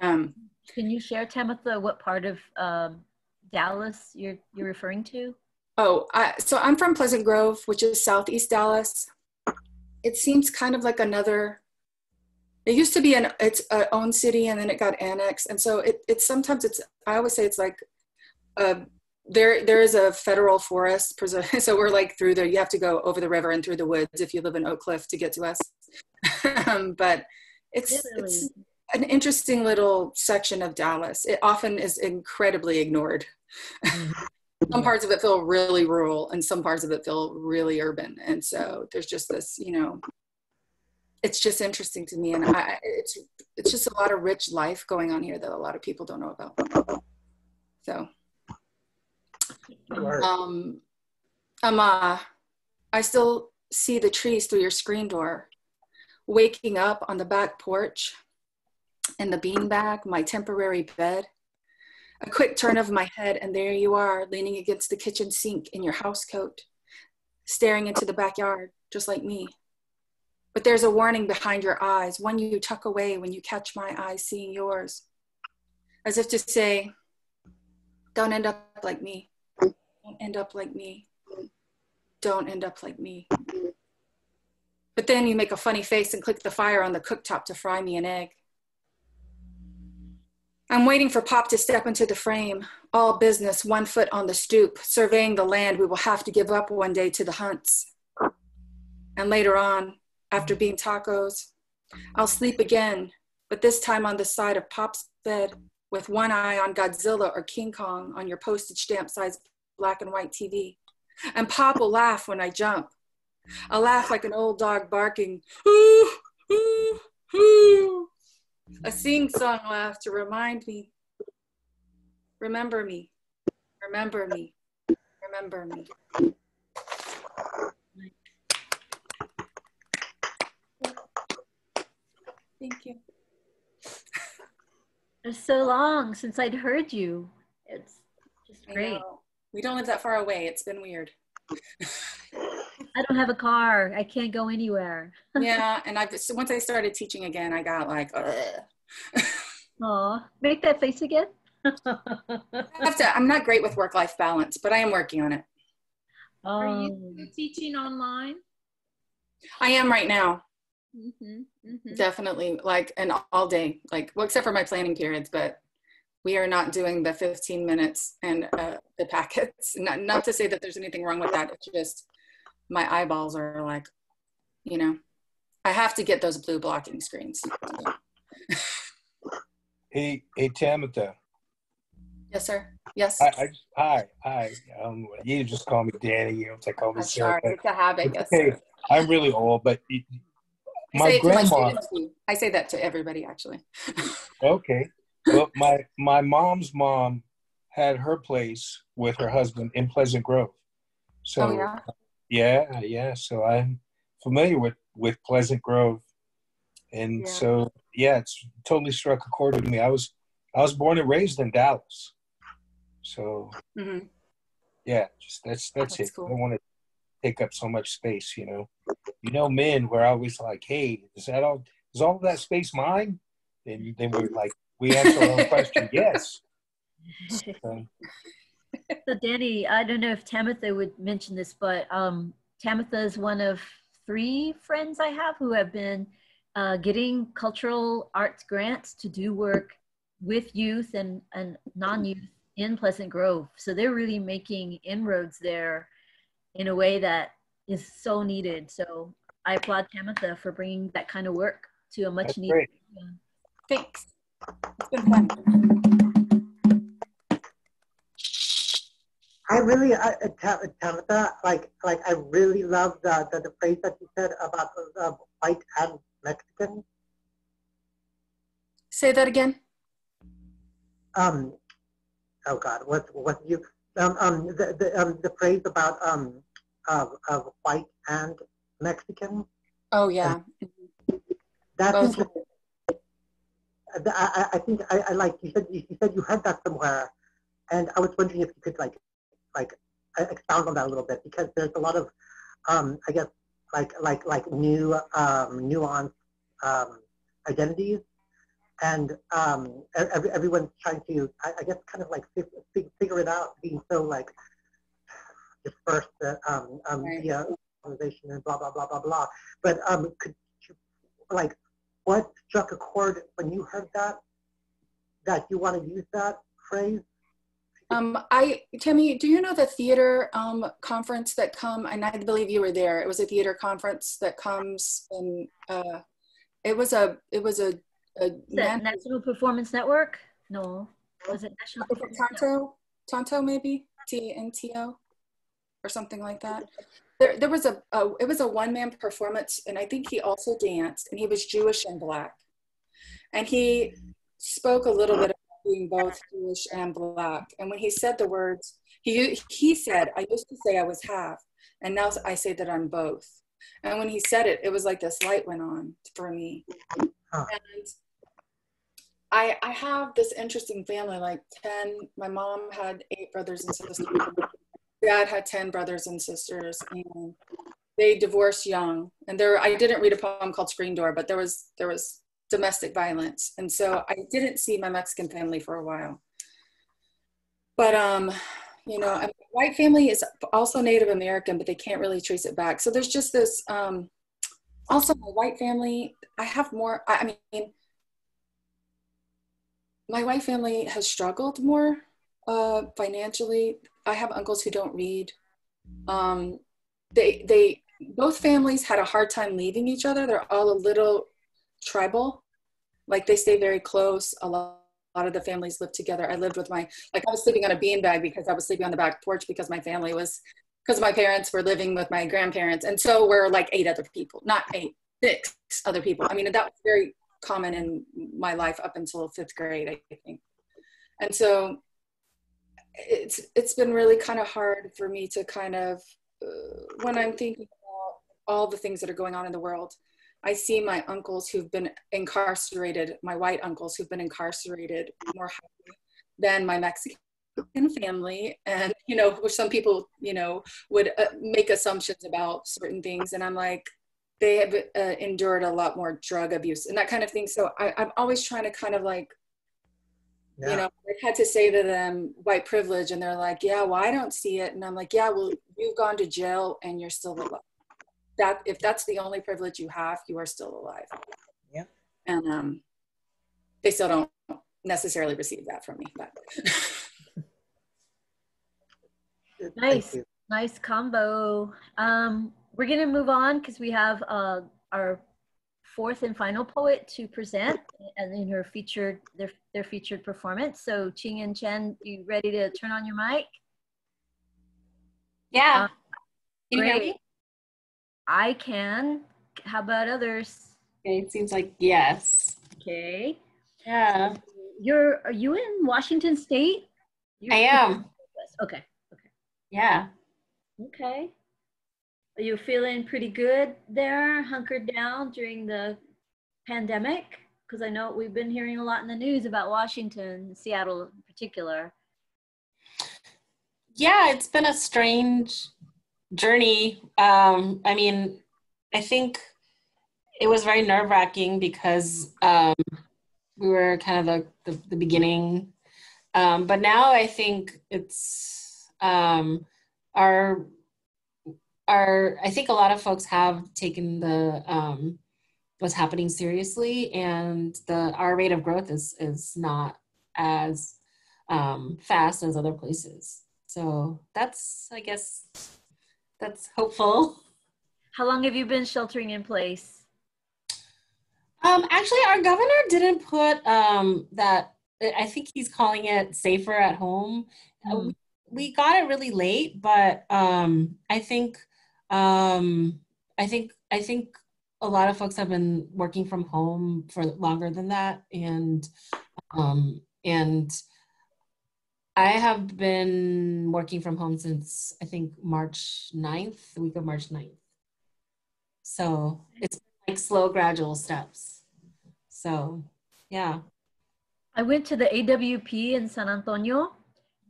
um, Can you share, Tamitha, what part of um, Dallas you're, you're referring to? Oh, I, so I'm from Pleasant Grove, which is southeast Dallas. It seems kind of like another, it used to be an its a own city and then it got annexed. And so it, it's sometimes it's, I always say it's like a There, there is a federal forest preserve, so we're like through there. You have to go over the river and through the woods if you live in Oak Cliff to get to us. um, but it's, it's an interesting little section of Dallas. It often is incredibly ignored. Mm-hmm. Some parts of it feel really rural, and some parts of it feel really urban. And so there's just this, you know, it's just interesting to me, and I, it's it's just a lot of rich life going on here that a lot of people don't know about. So. Um, Ama, I still see the trees through your screen door. Waking up on the back porch, in the beanbag, my temporary bed. A quick turn of my head, and there you are, leaning against the kitchen sink in your housecoat, staring into the backyard, just like me. But there's a warning behind your eyes, one you tuck away when you catch my eyes seeing yours, as if to say, don't end up like me. Don't end up like me. Don't end up like me. But then you make a funny face and click the fire on the cooktop to fry me an egg. I'm waiting for Pop to step into the frame, all business, one foot on the stoop, surveying the land we will have to give up one day to the hunts. And later on, after bean tacos, I'll sleep again, but this time on the side of Pop's bed, with one eye on Godzilla or King Kong on your postage stamp-sized black and white T V. And Pop will laugh when I jump. I'll laugh like an old dog barking, ooh, ooh, ooh. A sing-song laugh to remind me, remember me, remember me, remember me. Thank you. It's so long since I'd heard you. It's just great. We don't live that far away. It's been weird. I don't have a car. I can't go anywhere. Yeah, and I so once I started teaching again, I got like, oh, make that face again. I have to, I'm not great with work-life balance, but I am working on it. Um, Are you teaching online? I am right now. Mm-hmm, mm-hmm. Definitely, like an all day, like well, except for my planning periods, but we are not doing the fifteen minutes and uh, the packets. Not, not to say that there's anything wrong with that. It's just my eyeballs are like, you know, I have to get those blue blocking screens. hey, hey, Tamitha. Yes, sir. Yes. I, I just, hi, hi. Um, you just call me Danny. You don't have to call me Sarah. Sorry, it's a habit. Yes, hey, sir. I'm really old, but. You, My I grandma. My I say that to everybody, actually. Okay. Well, my my mom's mom had her place with her husband in Pleasant Grove. So oh, yeah? yeah, yeah. So I'm familiar with, with Pleasant Grove, and yeah. so yeah, it's totally struck a chord with me. I was I was born and raised in Dallas. So mm-hmm. yeah, just that's that's, that's it. Cool. I don't want to take up so much space, you know. You know, men were always like, hey, is that all, is all that space mine? And then we were like, we answer our own question, yes. So. so Danny, I don't know if Tamitha would mention this, but um, Tamitha is one of three friends I have who have been uh, getting cultural arts grants to do work with youth and, and non-youth in Pleasant Grove. So they're really making inroads there in a way that is so needed. So I applaud Tamitha for bringing that kind of work to a much That's needed. Great. Thanks. It's been fun. I really, uh, Tamitha, like, like I really love the, the, the phrase that you said about uh, white and Mexican. Say that again. Um. Oh God, what what you um um the the um the phrase about um. Of, of white and Mexican. Oh yeah. That's I, I think I, I like you said you said you had that somewhere, and I was wondering if you could like like expound on that a little bit, because there's a lot of um, I guess like like like new um, nuanced um, identities, and um, every, everyone's trying to I, I guess kind of like figure it out, being so like. Dispersed the um, um, right. yeah, organization and blah blah blah blah blah. But um, could you, like, what struck a chord when you heard that? That you want to use that phrase Um, I, Tammy, do you know the theater um, conference that come, and I believe you were there, it was a theater conference that comes in, uh, it was a, it was a, a National Performance Network? No, was it National Performance Tonto? Tonto maybe? T A N T O or something like that. There, there was a, a, it was a one-man performance, and I think he also danced, and he was Jewish and Black. And he spoke a little bit about being both Jewish and Black. And when he said the words, he, he said, I used to say I was half, and now I say that I'm both. And when he said it, it was like this light went on for me. And I, I have this interesting family, like ten, my mom had eight brothers and sisters. Dad had ten brothers and sisters, and they divorced young. And there, I didn't read a poem called Screen Door, but there was, there was domestic violence. And so I didn't see my Mexican family for a while. But, um, you know, my white family is also Native American, but they can't really trace it back. So there's just this, um, also my white family, I have more, I, I mean, my white family has struggled more uh, financially. I have uncles who don't read. Um, they, they, both families had a hard time leaving each other. They're all a little tribal. Like they stay very close. A lot, a lot of the families live together. I lived with my, like I was sleeping on a beanbag because I was sleeping on the back porch because my family was, because my parents were living with my grandparents. And so we're like eight other people, not eight, six other people. I mean, that was very common in my life up until fifth grade, I think. And so, it's it's been really kind of hard for me to kind of uh, when I'm thinking about all the things that are going on in the world, I see my uncles who've been incarcerated, my white uncles who've been incarcerated more highly than my Mexican family, and you know, which some people you know would uh, make assumptions about certain things, and I'm like, they have uh, endured a lot more drug abuse and that kind of thing. So I, I'm always trying to kind of like. Yeah. You know, I had to say to them white privilege, and they're like, yeah, well, I don't see it. And I'm like, yeah, well, you've gone to jail and you're still alive. That if that's the only privilege you have, you are still alive. Yeah. And um, they still don't necessarily receive that from me. But. Nice, nice combo. Um, we're going to move on because we have uh, our fourth and final poet to present, and in her featured their their featured performance. So Ching-In Chen, you ready to turn on your mic? Yeah. Um, can you hear me? I can. How about others? Okay, it seems like yes. Okay. Yeah. You're are you in Washington State? You're I am. Okay. Okay. Yeah. Okay. Are you feeling pretty good there, hunkered down during the pandemic? Because I know we've been hearing a lot in the news about Washington, Seattle in particular. Yeah, it's been a strange journey. Um, I mean, I think it was very nerve-wracking because um, we were kind of the, the, the beginning. Um, but now I think it's um, our... Are, I think a lot of folks have taken the um, what's happening seriously, and the our rate of growth is is not as um, fast as other places. So that's, I guess, that's hopeful. How long have you been sheltering in place? Um, actually, our governor didn't put um, that. I think he's calling it safer at home. Mm. We, we got it really late, but um, I think. Um, I think I think a lot of folks have been working from home for longer than that, and um, and I have been working from home since I think March ninth, the week of March ninth. So it's like slow, gradual steps. So yeah, I went to the A W P in San Antonio.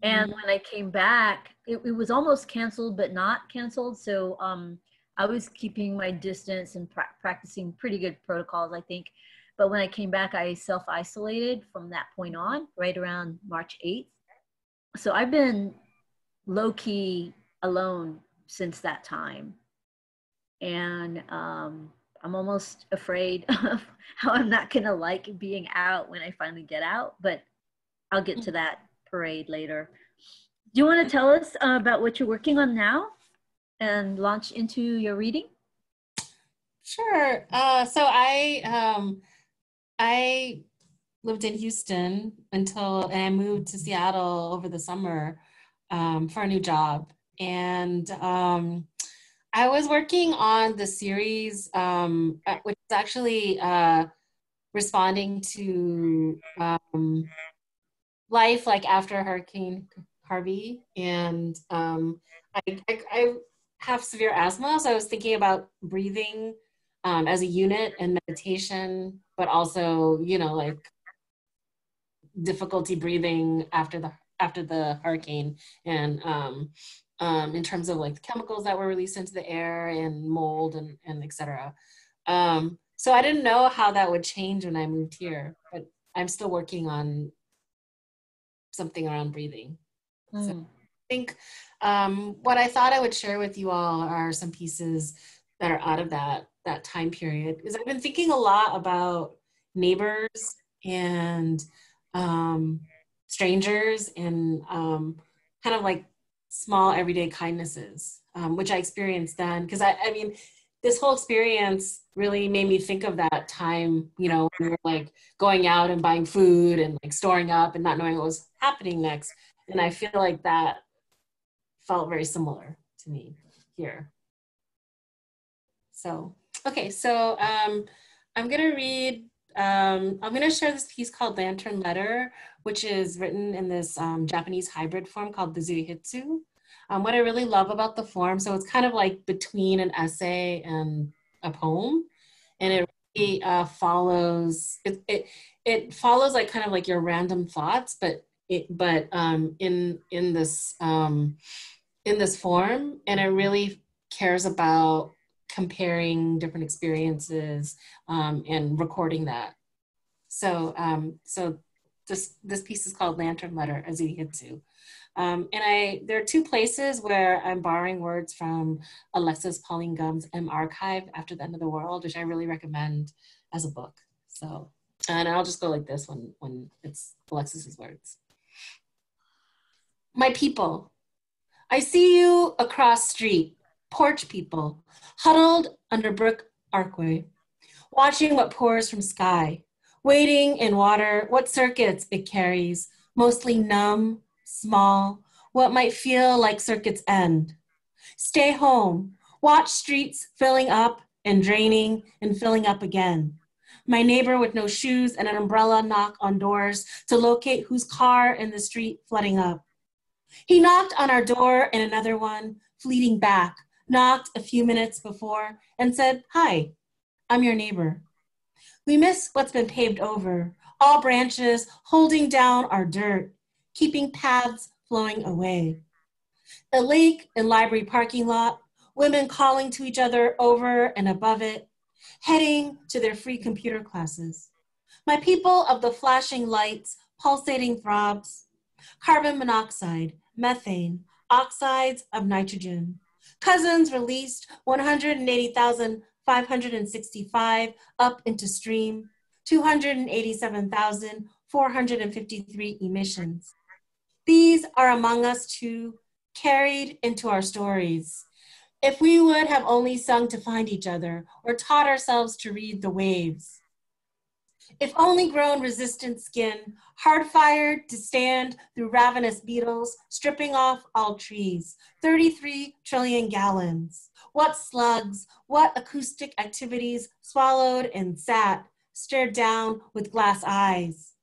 And when I came back, it, it was almost canceled, but not canceled. So um, I was keeping my distance and pra practicing pretty good protocols, I think. But when I came back, I self-isolated from that point on, right around March eighth. So I've been low-key alone since that time. And um, I'm almost afraid of how I'm not going to like being out when I finally get out. But I'll get to that parade later. Do you want to tell us uh, about what you're working on now and launch into your reading? Sure. Uh, so I um, I lived in Houston until, and I moved to Seattle over the summer um, for a new job. And um, I was working on the series, um, which is actually uh, responding to um, life like after Hurricane Harvey. And um, I, I, I have severe asthma, so I was thinking about breathing um, as a unit and meditation, but also, you know, like difficulty breathing after the after the hurricane, and um, um, in terms of like the chemicals that were released into the air and mold and, and et cetera. Um, so I didn't know how that would change when I moved here, but I'm still working on something around breathing. Mm. So I think um, what I thought I would share with you all are some pieces that are out of that, that time period, because I've been thinking a lot about neighbors and um, strangers and um, kind of like small everyday kindnesses, um, which I experienced then. Because I, I mean, this whole experience really made me think of that time, you know, when we were like going out and buying food and like storing up and not knowing what was happening next. And I feel like that felt very similar to me here. So, okay, so um, I'm gonna read, um, I'm gonna share this piece called Lantern Letter, which is written in this um, Japanese hybrid form called the Zuihitsu. Um, what I really love about the form, so it's kind of like between an essay and a poem, and it really uh, follows, it, it it follows like kind of like your random thoughts, but it but um, in in this um, in this form, and it really cares about comparing different experiences um, and recording that. So um, so. This, this piece is called Lantern Letter, a Zuihitsu. Um, and I, there are two places where I'm borrowing words from Alexis Pauline Gum's M Archive, After the End of the World, which I really recommend as a book. So, and I'll just go like this when, when it's Alexis's words. My people, I see you across street, porch people, huddled under brick archway, watching what pours from sky, waiting in water, what circuits it carries, mostly numb, small, what might feel like circuits end. Stay home, watch streets filling up and draining and filling up again. My neighbor with no shoes and an umbrella knock on doors to locate whose car in the street flooding up. He knocked on our door and another one, fleeting back, knocked a few minutes before and said, "Hi, I'm your neighbor." We miss what's been paved over, all branches holding down our dirt, keeping paths flowing away. The lake and library parking lot, women calling to each other over and above it, heading to their free computer classes. My people of the flashing lights, pulsating throbs, carbon monoxide, methane, oxides of nitrogen. Cousins released one hundred eighty thousand five hundred sixty-five up into stream, two hundred eighty-seven thousand four hundred fifty-three emissions. These are among us too, carried into our stories. If we would have only sung to find each other or taught ourselves to read the waves. If only grown resistant skin, hard-fired to stand through ravenous beetles, stripping off all trees, thirty-three trillion gallons. What slugs, what acoustic activities swallowed and sat, stared down with glass eyes.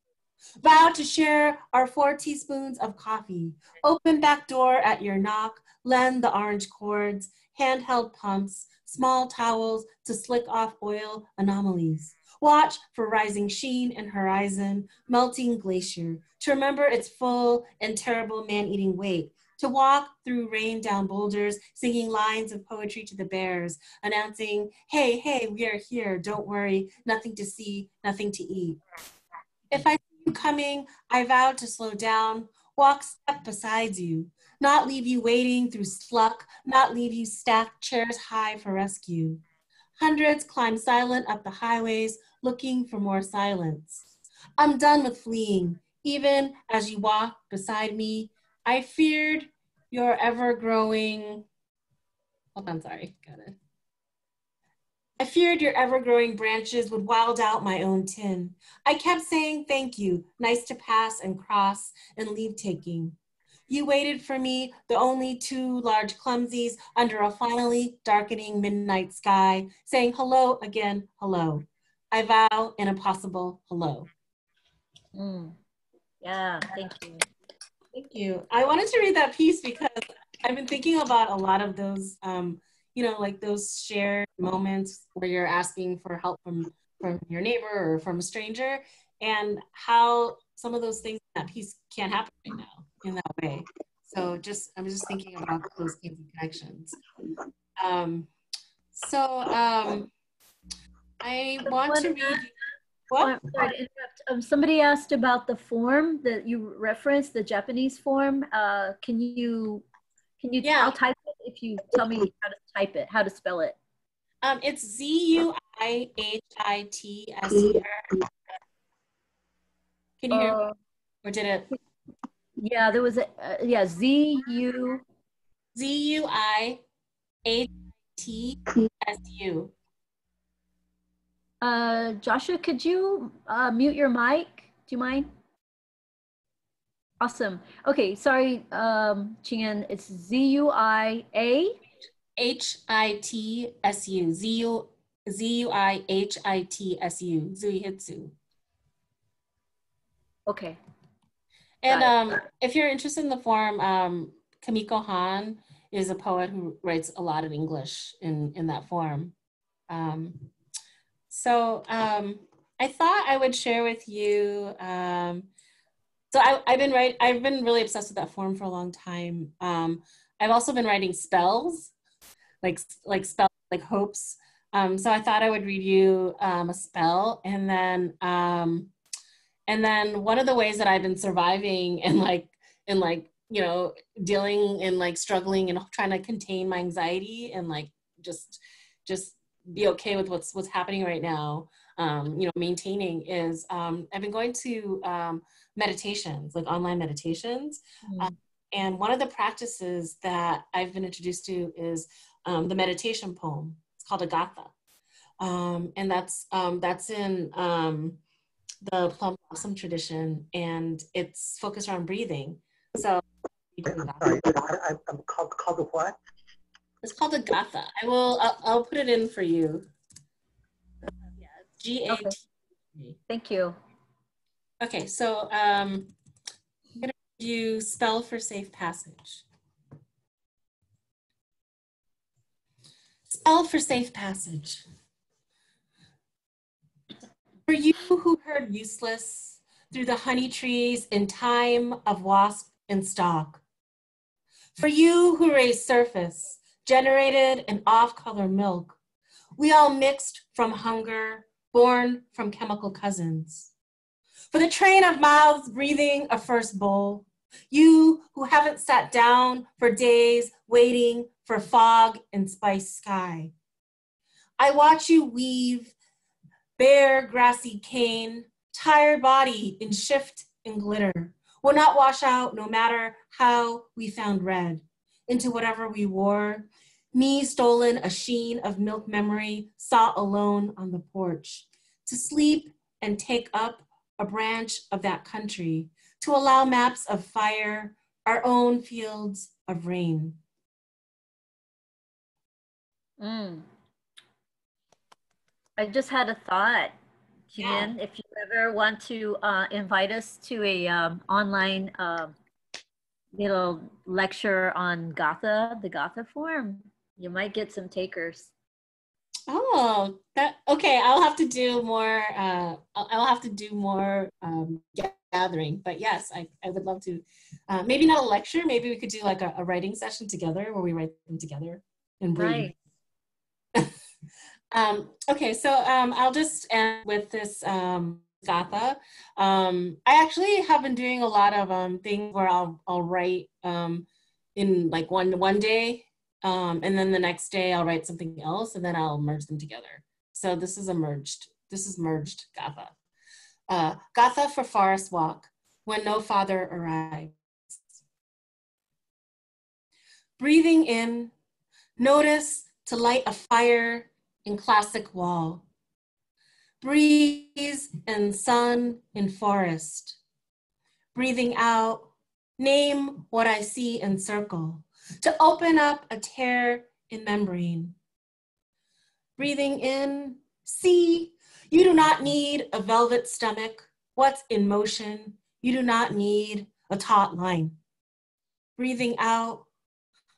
Vow to share our four teaspoons of coffee, open back door at your knock, lend the orange cords, handheld pumps, small towels to slick off oil anomalies. Watch for rising sheen and horizon, melting glacier, to remember its full and terrible man-eating weight, to walk through rain down boulders, singing lines of poetry to the bears, announcing, hey, hey, we are here, don't worry, nothing to see, nothing to eat. If I see you coming, I vow to slow down, walk step beside you, not leave you waiting through sluck, not leave you stacked chairs high for rescue. Hundreds climb silent up the highways, looking for more silence. I'm done with fleeing, even as you walk beside me, I feared your ever-growing, hold on, sorry, gotta. I feared your ever-growing branches would wild out my own tin. I kept saying thank you, nice to pass and cross and leave-taking. You waited for me, the only two large clumsies under a finally darkening midnight sky, saying hello again, hello. I vow an impossible hello. Mm. Yeah, thank you. Thank you. I wanted to read that piece because I've been thinking about a lot of those, um, you know, like those shared moments where you're asking for help from, from your neighbor or from a stranger, and how some of those things in that piece can't happen right now in that way. So just, I'm just thinking about those kinds of connections. Um, so um, I want to read, what? Um, somebody asked about the form that you referenced, the Japanese form. Uh, can you, can you, yeah. I'll type it if you tell me how to type it, how to spell it. Um, it's Z U I H I T S U R. Can you hear me? Or did it? Yeah, there was a, uh, yeah, Z U. Z U I H I T S U. Uh, Joshua, could you uh, mute your mic? Do you mind? Awesome. Okay, sorry, um, Ching-In. It's Z U I A H I T S U. Z U I H I T S U. Zuihitsu. Okay. And um, if you're interested in the form, um, Kamiko Han is a poet who writes a lot in English in, in that form. Um, So um, I thought I would share with you. Um, so I, I've been write, I've been really obsessed with that form for a long time. Um, I've also been writing spells, like like spells, like hopes. Um, so I thought I would read you um, a spell, and then um, and then one of the ways that I've been surviving and like and like you know dealing and like struggling and trying to contain my anxiety and like just just. be okay with what's what's happening right now, um, you know, maintaining is, um, I've been going to um, meditations, like online meditations. Mm-hmm. um, and one of the practices that I've been introduced to is um, the meditation poem. It's called a Gatha. Um, and that's, um, that's in um, the Plum Blossom tradition, and it's focused on breathing. So, I'm sorry, I'm called, called the what? It's called a Gatha. I will, I'll, I'll put it in for you. Yeah, G A T A. Okay. Thank you. Okay, so um, I'm gonna read you Spell for Safe Passage. Spell for Safe Passage. For you who heard useless through the honey trees in time of wasp and stalk. For you who raised surface, generated an off-color milk. We all mixed from hunger, born from chemical cousins. For the train of mouths breathing a first bowl, you who haven't sat down for days waiting for fog and spiced sky. I watch you weave bare grassy cane, tired body in shift and glitter, will not wash out no matter how we found red. Into whatever we wore, me stolen a sheen of milk memory, saw alone on the porch, to sleep and take up a branch of that country, to allow maps of fire, our own fields of rain. Mm. I just had a thought, Ching-In, yeah. If you ever want to uh, invite us to a um, online uh, little lecture on Gatha, the Gatha form. You might get some takers. Oh, that okay. I'll have to do more. Uh, I'll, I'll have to do more um, gathering. But yes, I, I would love to. Uh, maybe not a lecture. Maybe we could do like a, a writing session together where we write them together and breathe. Right. um, okay, so um, I'll just end with this. Um, Gatha. Um, I actually have been doing a lot of um, things where I'll, I'll write um, in like one one day um, and then the next day I'll write something else and then I'll merge them together. So this is a merged, this is merged Gatha. Uh, Gatha for forest walk when no father arrives. breathing in, notice to light a fire in classic wall. Breeze and sun in forest. Breathing out, name what I see in circle, to open up a tear in membrane. Breathing in, see, you do not need a velvet stomach. What's in motion? You do not need a taut line. Breathing out,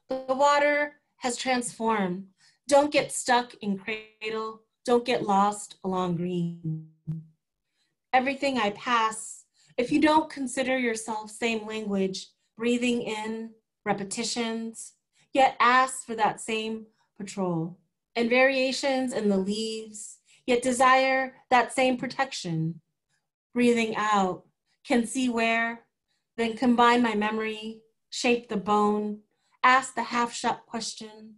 the water has transformed. Don't get stuck in cradle. Don't get lost along green. Everything I pass, if you don't consider yourself same language, breathing in, repetitions, yet ask for that same patrol, and variations in the leaves, yet desire that same protection. Breathing out, can see where, then combine my memory, shape the bone, ask the half-shut question,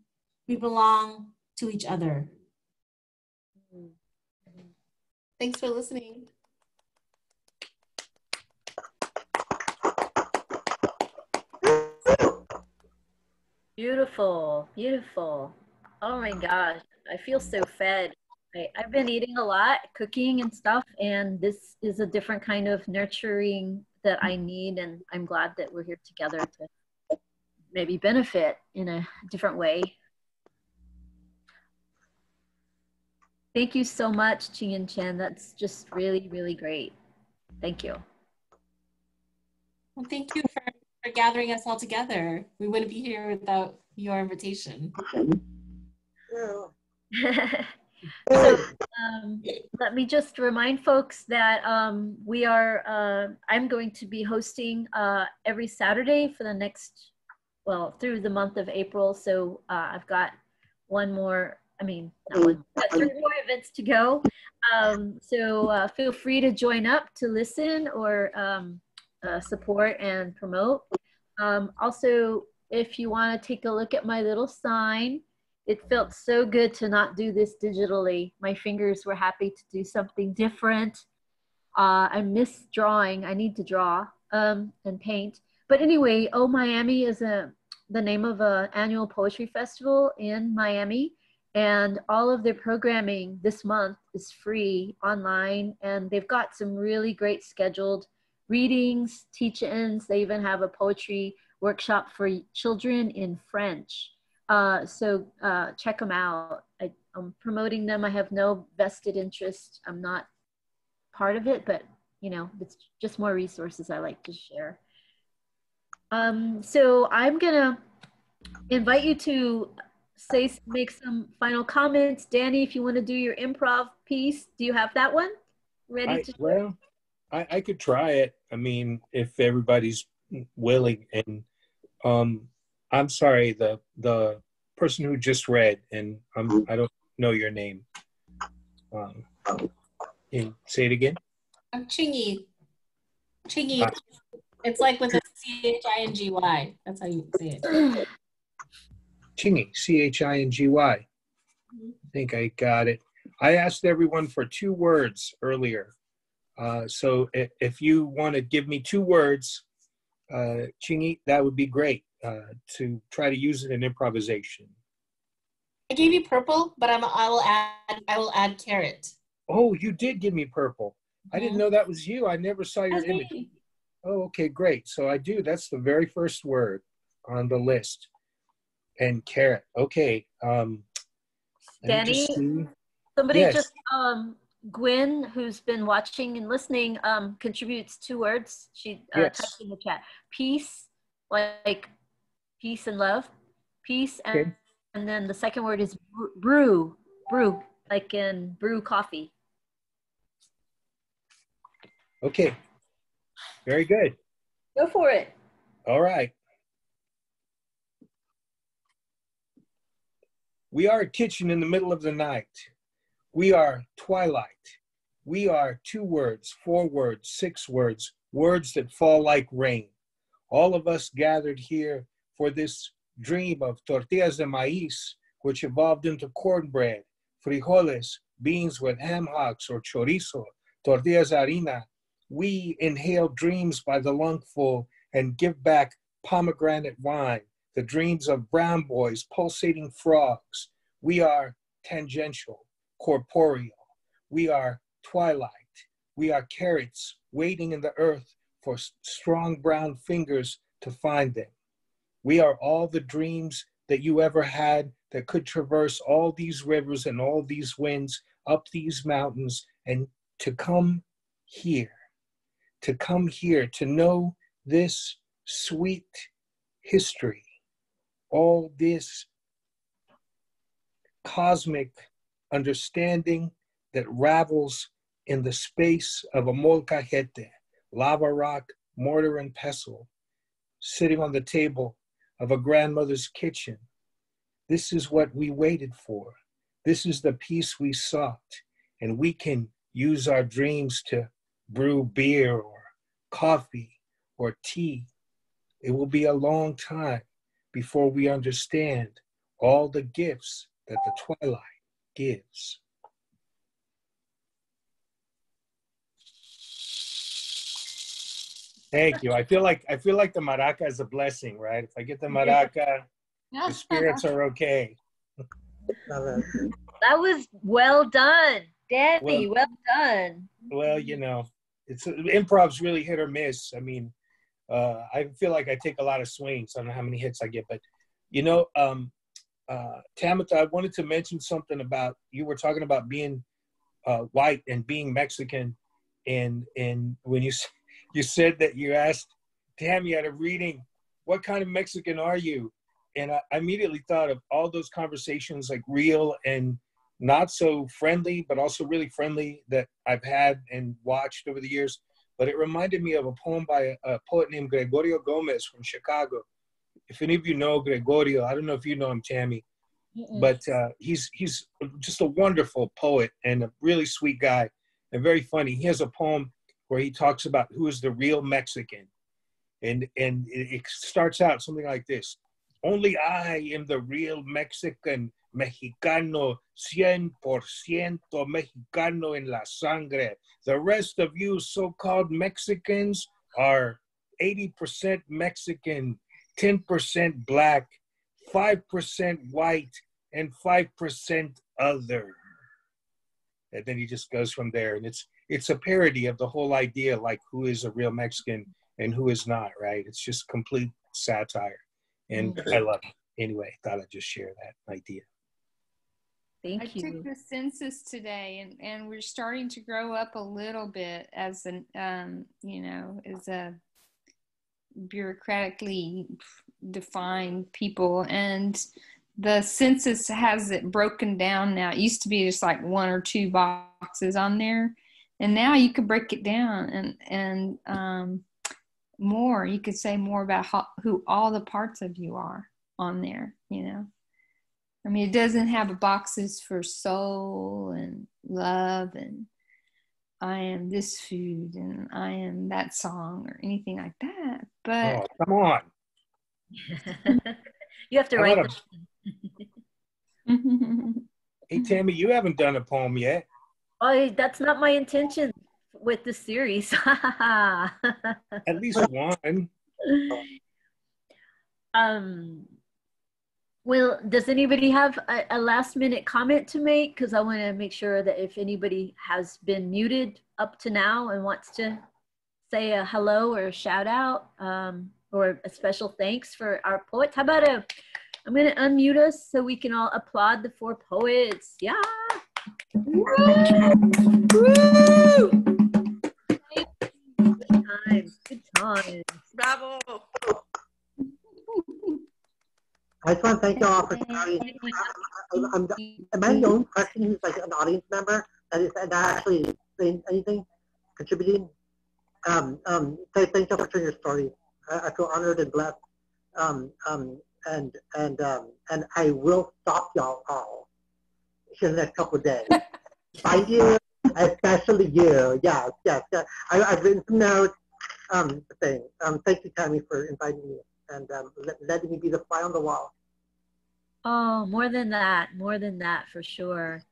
we belong to each other. Thanks for listening. Beautiful, beautiful. Oh my gosh, I feel so fed. I, I've been eating a lot, cooking and stuff, and this is a different kind of nurturing that I need, and I'm glad that we're here together to maybe benefit in a different way. Thank you so much, Ching-In Chen. That's just really, really great. Thank you. Well, thank you for, for gathering us all together. We wouldn't be here without your invitation. So, um, let me just remind folks that um, we are, uh, I'm going to be hosting uh, every Saturday for the next, well, through the month of April. So uh, I've got one more I mean, that was three more events to go. Um, so uh, feel free to join up to listen or um, uh, support and promote. Um, also, if you want to take a look at my little sign, it felt so good to not do this digitally. My fingers were happy to do something different. Uh, I miss drawing. I need to draw um, and paint. But anyway, Oh Miami is a, the name of an annual poetry festival in Miami. And all of their programming this month is free online, and they've got some really great scheduled readings, teach-ins. They even have a poetry workshop for children in French. Uh, so uh, check them out. I, I'm promoting them. I have no vested interest. I'm not part of it, but you know, it's just more resources I like to share. Um, so I'm gonna invite you to Say, make some final comments. Danny, if you want to do your improv piece, do you have that one ready? I, to well, I, I could try it. I mean, if everybody's willing. And um, I'm sorry, the the person who just read, and I'm, I don't know your name. Um, and say it again. I'm Chingy. Chingy. Uh, it's like with a C H I N G Y. That's how you say it. Chingy, C H I N G Y. I think I got it. I asked everyone for two words earlier. Uh, so if, if you want to give me two words, uh, Chingy, that would be great uh, to try to use it in improvisation. I gave you purple, but I'm, I will add I will add carrot. Oh, you did give me purple. Mm-hmm. I didn't know that was you. I never saw your that's image. Me. Oh, okay, great. So I do. That's the very first word on the list. And carrot. Okay. Um, Danny, somebody yes. just, um, Gwen, who's been watching and listening, um, contributes two words. She uh, yes. typed in the chat. Peace, like peace and love. Peace. And, okay. and then the second word is brew, brew, like in brew coffee. Okay. Very good. Go for it. All right. We are a kitchen in the middle of the night. We are twilight. We are two words, four words, six words, words that fall like rain. All of us gathered here for this dream of tortillas de maíz, which evolved into cornbread, frijoles, beans with ham hocks or chorizo, tortillas harina. We inhale dreams by the lungful and give back pomegranate wine the dreams of brown boys, pulsating frogs. We are tangential, corporeal. We are twilight. We are carrots waiting in the earth for strong brown fingers to find them. We are all the dreams that you ever had that could traverse all these rivers and all these winds, up these mountains, and to come here, to come here, to know this sweet history, all this cosmic understanding that ravels in the space of a molcajete, lava rock, mortar and pestle, sitting on the table of a grandmother's kitchen. This is what we waited for. This is the peace we sought. And we can use our dreams to brew beer or coffee or tea. It will be a long time before we understand all the gifts that the twilight gives. Thank you. I feel like I feel like the maraca is a blessing, right? If I get the maraca, the spirits are okay. Love it. That was well done, Danny. Well, well done. Well, you know, it's improv's really hit or miss. I mean, uh, I feel like I take a lot of swings. I don't know how many hits I get, but you know, um, uh, Tamitha, I wanted to mention something about you were talking about being uh, white and being Mexican, and and when you. You said that you asked Tammy at a reading, what kind of Mexican are you? And I immediately thought of all those conversations, like real and not so friendly, but also really friendly, that I've had and watched over the years. But it reminded me of a poem by a, a poet named Gregorio Gomez from Chicago. If any of you know Gregorio, I don't know if you know him, Tammy, mm-mm. but uh, he's, he's just a wonderful poet and a really sweet guy and very funny. He has a poem where he talks about who is the real Mexican. And, and it starts out something like this. Only I am the real Mexican, Mexicano, cien por ciento Mexicano en la sangre. The rest of you so-called Mexicans are eighty percent Mexican, ten percent Black, five percent white, and five percent other. And then he just goes from there. And it's, it's a parody of the whole idea, like who is a real Mexican and who is not, right? It's just complete satire. And I love it. Anyway, I thought I'd just share that idea. Thank I you. I took the census today, and, and we're starting to grow up a little bit as an, um, you know, as a bureaucratically defined people. And the census has it broken down now. It used to be just like one or two boxes on there. And now you could break it down and, and um, more, you could say more about how, who all the parts of you are on there, you know. I mean, it doesn't have boxes for soul and love and I am this food and I am that song or anything like that. But oh, come on. You have to write them. Hey, Tammy, you haven't done a poem yet. Oh, that's not my intention with the series. At least one. Um, well, does anybody have a, a last minute comment to make? Because I want to make sure that if anybody has been muted up to now and wants to say a hello or a shout out um, or a special thanks for our poets. How about a, I'm going to unmute us so we can all applaud the four poets. Yeah. Woo! Woo! Good times, good times. Bravo! I just want to thank you all for starting. I'm, I'm, am I the only person who's like an audience member that is not actually saying anything, contributing? Um, um, so thank you all for sharing your story. I, I feel honored and blessed. Um, um, and and um, and I will stop y'all all. In the next couple of days. By you, especially you. Yes, yes, yes. I, I've written some notes. Um, thing. Um, thank you, Tammy, for inviting me and um, letting me be the fly on the wall. Oh, more than that. More than that, for sure.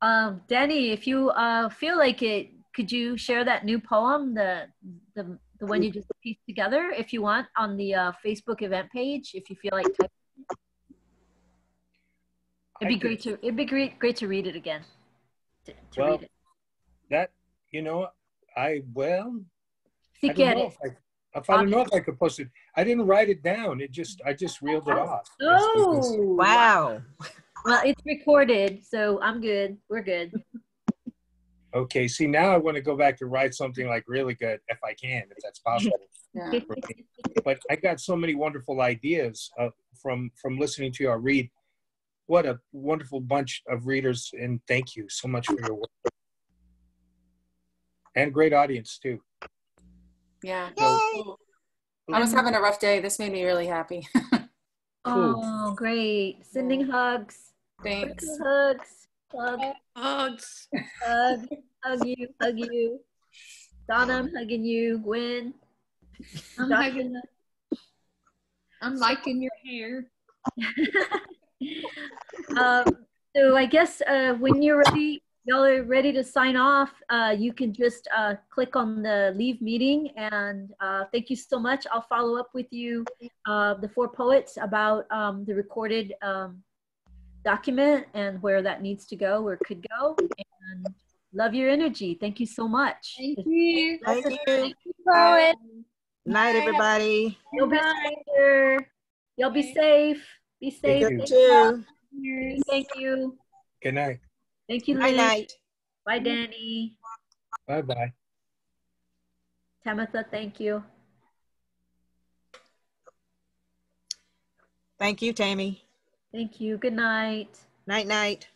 Um, Danny, if you uh, feel like it, could you share that new poem, the the, the one you just pieced together, if you want, on the uh, Facebook event page, if you feel like typing. It'd be great to it'd be great great to read it again. To, to well, read it. That you know, I well. Si I don't know if I, if I don't know if I could post it. I didn't write it down. It just I just reeled it off. Oh that's, that's, wow! Well, it's recorded, so I'm good. We're good. Okay. See, now I want to go back to write something like really good if I can, if that's possible. Yeah. But I got so many wonderful ideas uh, from from listening to y'all read. What a wonderful bunch of readers, and thank you so much for your work. And great audience, too. Yeah. So, I was having a rough day. This made me really happy. Oh, great. Sending hugs. Thanks. Hugs. Hug. Hugs. Hug. Hug you. Hug you. Donna, I'm hugging you. Gwen. I'm Donna. Hugging you. I'm liking your hair. um, so I guess uh, when you're ready, y'all are ready to sign off, uh, you can just uh, click on the leave meeting, and uh, thank you so much. I'll follow up with you, uh, the four poets, about um, the recorded um, document and where that needs to go or could go. And love your energy. Thank you so much. Thank you. Thank you. Thank you, poet. Night, everybody. You'll be safe. You'll be safe. Be safe. Thank you. Too. Thank you. Good night. Thank you, Lynn. Good night. Bye, Danny. Bye-bye. Tamitha, thank you. Thank you, Tammy. Thank you. Good night. Night-night.